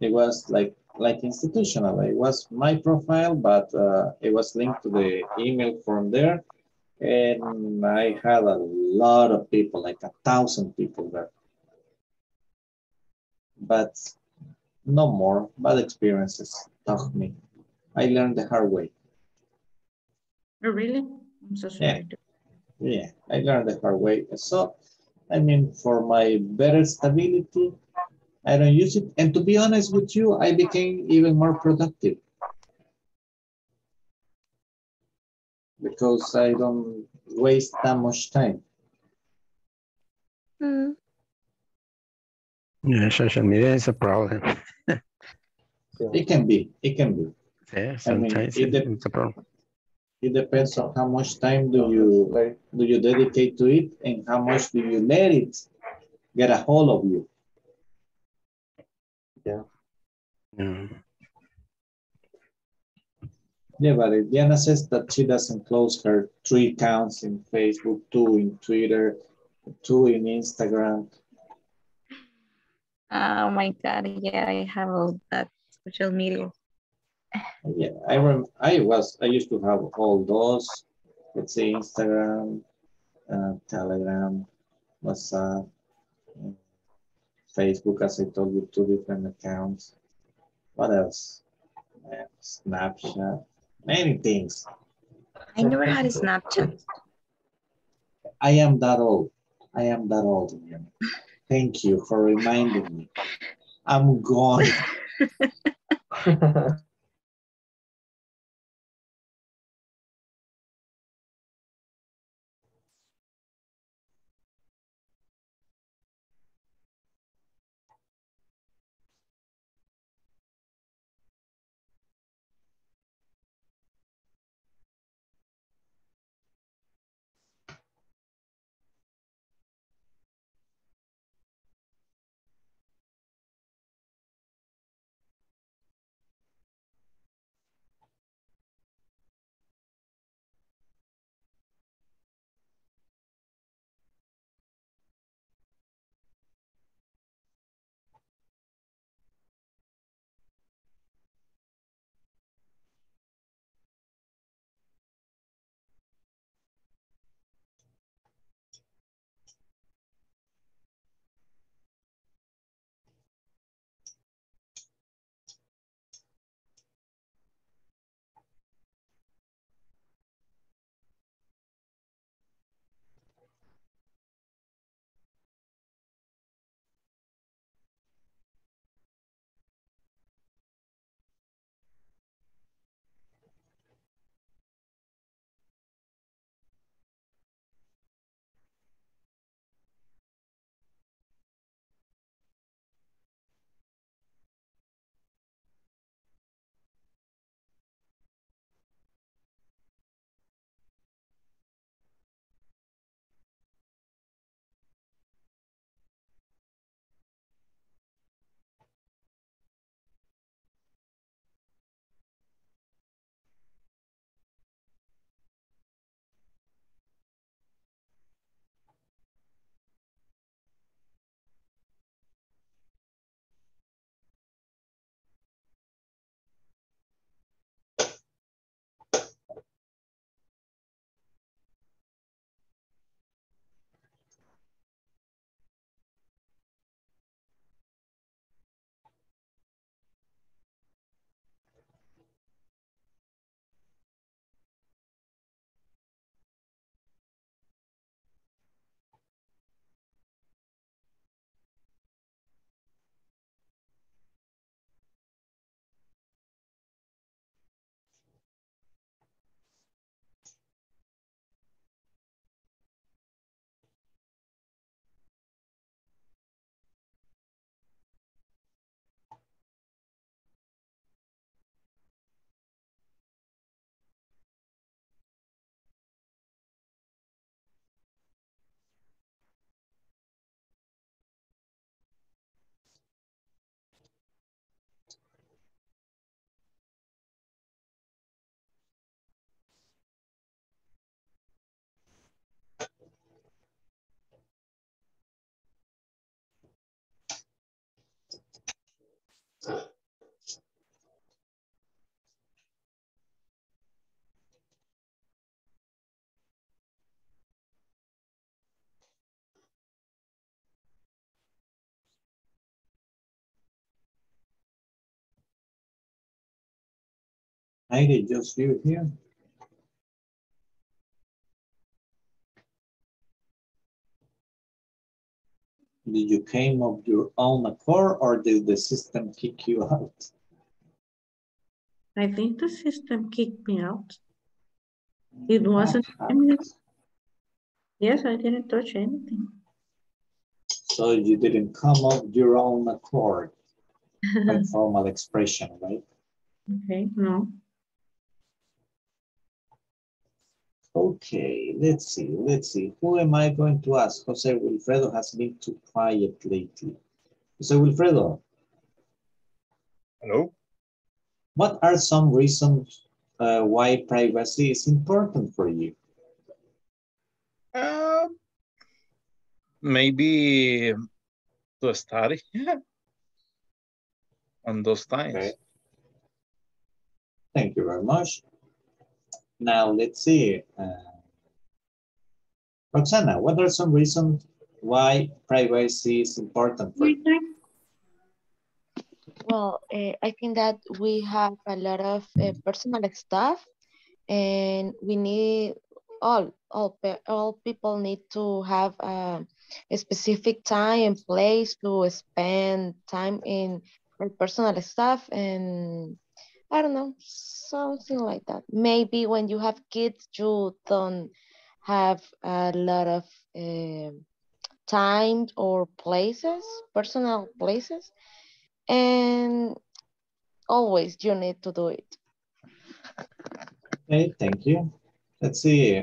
It was like institutional. It was my profile, but it was linked to the email from there. And I had a lot of people, like 1,000 people there. But no more bad experiences taught me. I learned the hard way. Oh, really? I'm so sorry. Yeah, I learned the hard way. So, I mean, for my better stability, I don't use it. And to be honest with you, I became even more productive because I don't waste that much time. Mm. Yeah, social media is a problem. It can be. It can be. Yeah, sometimes it's a problem. It depends on how much time do you dedicate to it and how much do you let it get a hold of you. Yeah. Yeah, but if Diana says that she doesn't close her 3 accounts in Facebook, 2 in Twitter, 2 in Instagram. Oh my God! Yeah, I have all that social media. Yeah, I used to have all those. Let's say Instagram, Telegram, WhatsApp. Facebook, as I told you, 2 different accounts. What else? Snapchat, many things. I never had a Snapchat. I am that old. I am that old. Thank you for reminding me. I'm gone. Heidi, just you here. Did you came of your own accord or did the system kick you out? I think the system kicked me out. It wasn't. Yes, I didn't touch anything. So you didn't come of your own accord. By formal expression, right? Okay, no. Okay, let's see. Who am I going to ask? José Wilfredo has been too quiet lately. José Wilfredo. Hello. What are some reasons why privacy is important for you? Maybe to study on those times. Okay. Thank you very much. Now, let's see. Roxana, what are some reasons why privacy is important for you? Well, I think that we have a lot of personal stuff, and we need all people need to have a specific time and place to spend time in personal stuff, and I don't know, something like that. Maybe when you have kids, you don't have a lot of time or places, personal places, and always you need to do it. Okay, thank you. Let's see,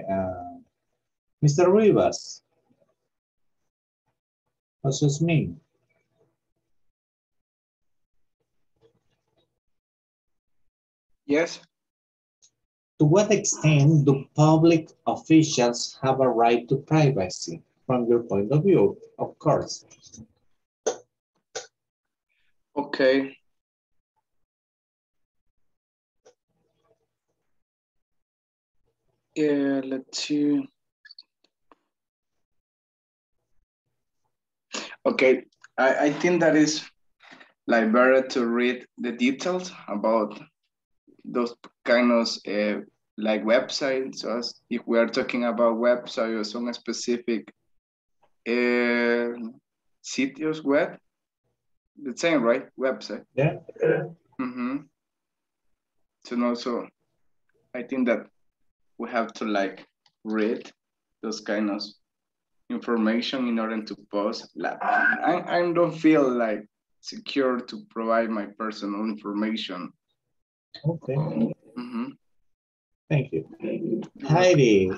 Mr. Rivas. What's this mean? Yes. To what extent do public officials have a right to privacy from your point of view, of course? Okay. Yeah, let's see. Okay, I think that is like better to read the details about those kind of like websites. So as if we are talking about website or some specific cities web, the same, right? Website. Yeah. Mm-hmm. So no, so I think that we have to like read those kind of information in order to post. Like, I don't feel like secure to provide my personal information. Okay. Mm-hmm. Thank you. Heidi,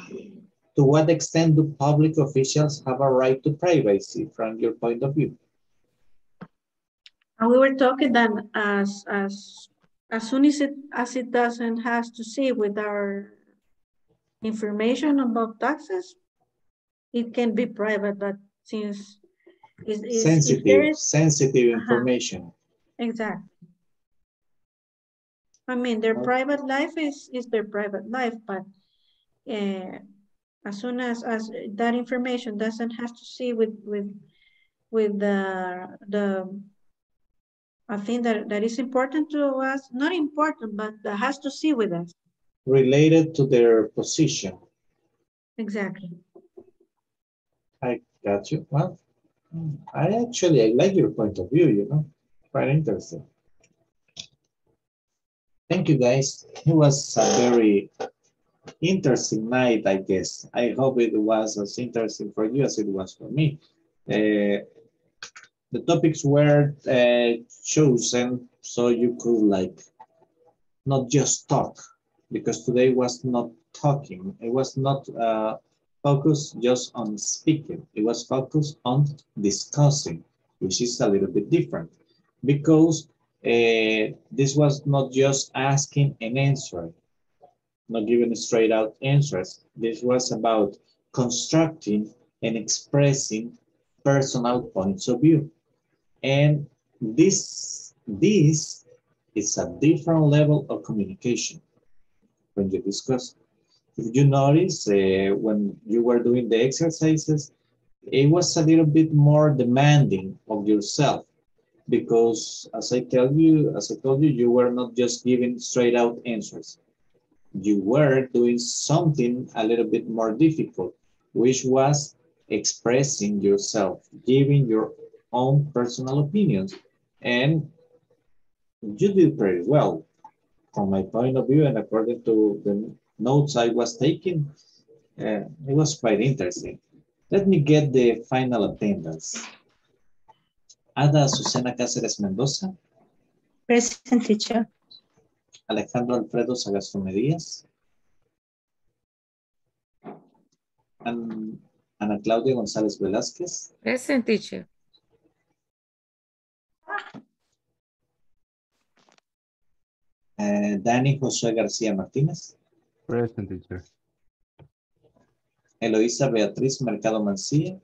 to what extent do public officials have a right to privacy from your point of view? We were talking that as soon as it doesn't has to see with our information about taxes, it can be private, but since it's sensitive information. Exactly. I mean, their private life is their private life, but as soon as that information doesn't have to see with the a thing that is important to us, not important, but that has to see with us. Related to their position. Exactly. I got you. Well, I like your point of view, you know, quite interesting. Thank you, guys. It was a very interesting night, I guess. I hope it was as interesting for you as it was for me. The topics were chosen so you could like not just talk, because today was not talking. It was not focused just on speaking. It was focused on discussing, which is a little bit different, because this was not just asking and answering, not giving straight out answers. This was about constructing and expressing personal points of view. And this is a different level of communication when you discuss. If you notice, when you were doing the exercises, it was a little bit more demanding of yourself. Because as I told you, you were not just giving straight out answers. you were doing something a little bit more difficult, which was expressing yourself, giving your own personal opinions. And you did pretty well from my point of view, and according to the notes I was taking, it was quite interesting. Let me get the final attendance. Ada Susana Cáceres Mendoza. Present, teacher. Alejandro Alfredo Sagasto Medias. And Ana Claudia González Velázquez. Present, teacher. Dani Josué García Martínez. Present, teacher. Eloisa Beatriz Mercado Mancía.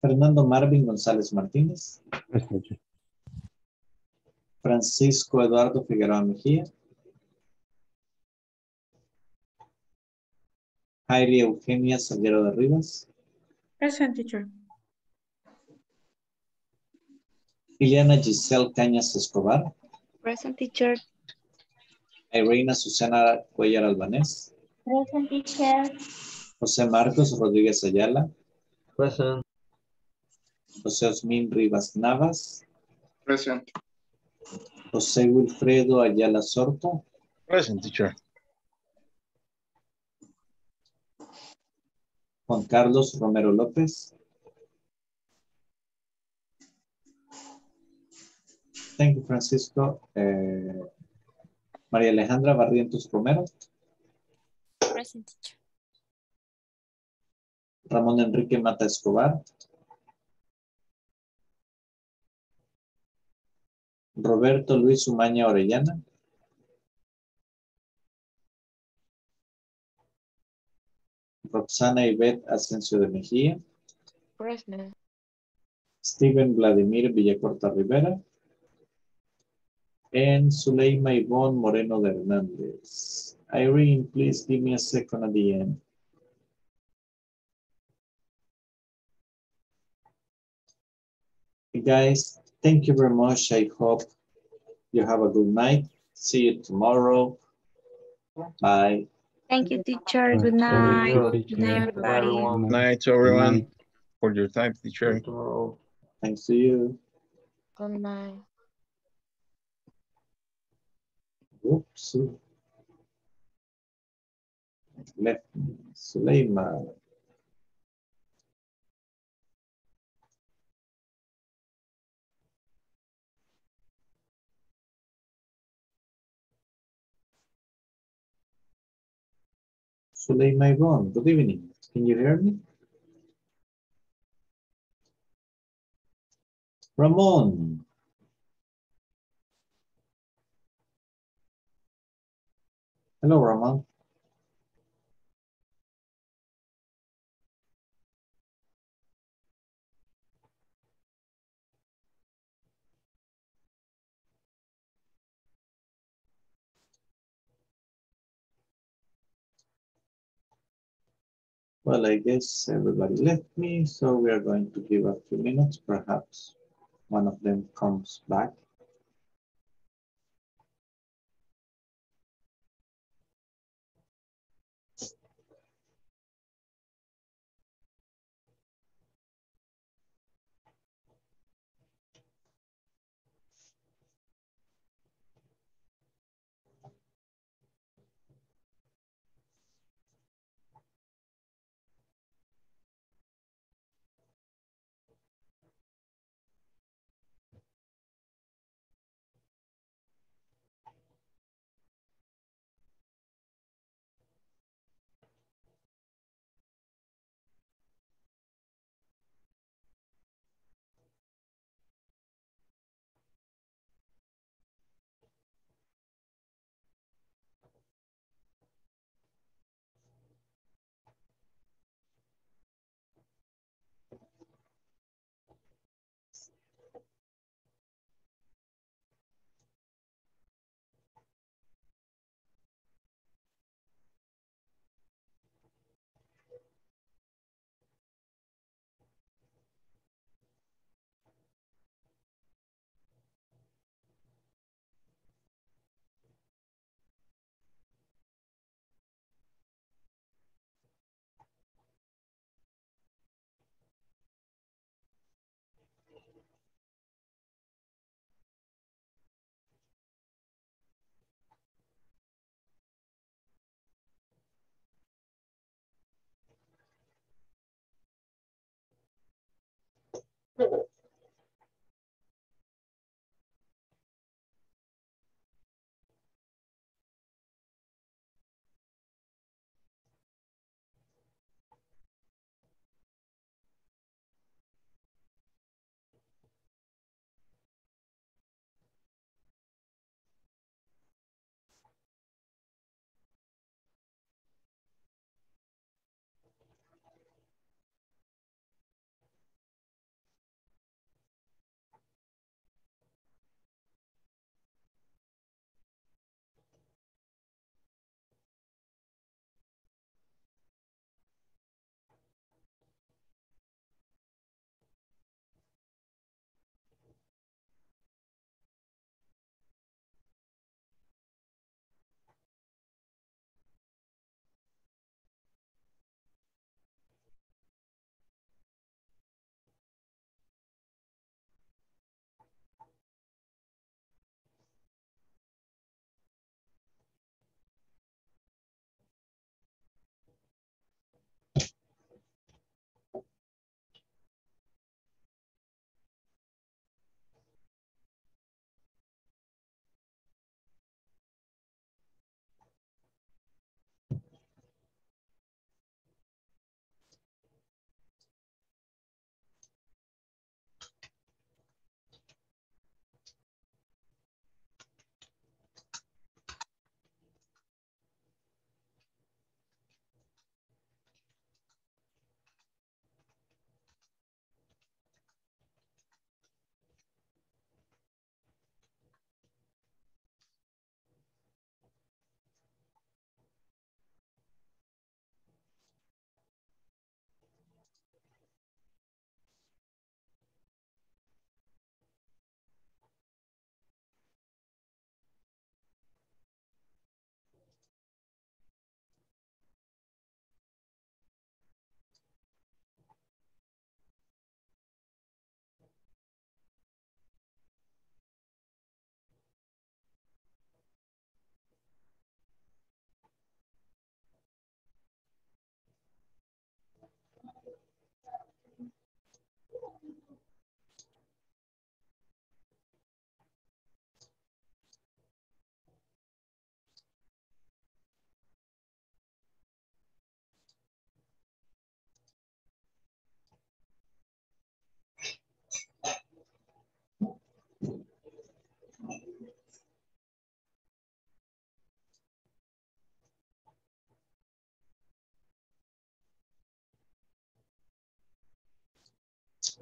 Fernando Marvin González Martínez. Present, teacher. Francisco Eduardo Figueroa Mejía. Heidi Eugenia Salguero de Rivas. Present, teacher. Ileana Giselle Cañas Escobar. Present, teacher. Irina Susana Cuellar Albanés. Present, teacher. José Marcos Rodriguez Ayala. Present. José Osmín Rivas Navas. Present. José Wilfredo Ayala Sorto. Present, teacher. Juan Carlos Romero López. Thank you, Francisco. María Alejandra Barrientos Romero. Present, teacher. Ramón Enrique Mata Escobar. Roberto Luis Umaña Orellana. Roxana Iveta Asensio de Mejia. Present. Steven Vladimir Villacorta Rivera. And Suleyma Yvonne Moreno de Hernández. Irene, please give me a second at the end. Hey guys, thank you very much. I hope you have a good night. See you tomorrow. Bye. Thank you, teacher. Good night. Good night, everybody. Good night to everyone for your time, teacher. Thanks to you. Good night. Oops. Left Suleyma. Suleyma Yvonne, good evening. Can you hear me? Ramon. Hello, Ramon. Well, I guess everybody left me, so we are going to give a few minutes. Perhaps one of them comes back.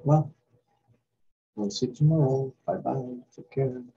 Well, we'll see you tomorrow. Bye bye. Take care.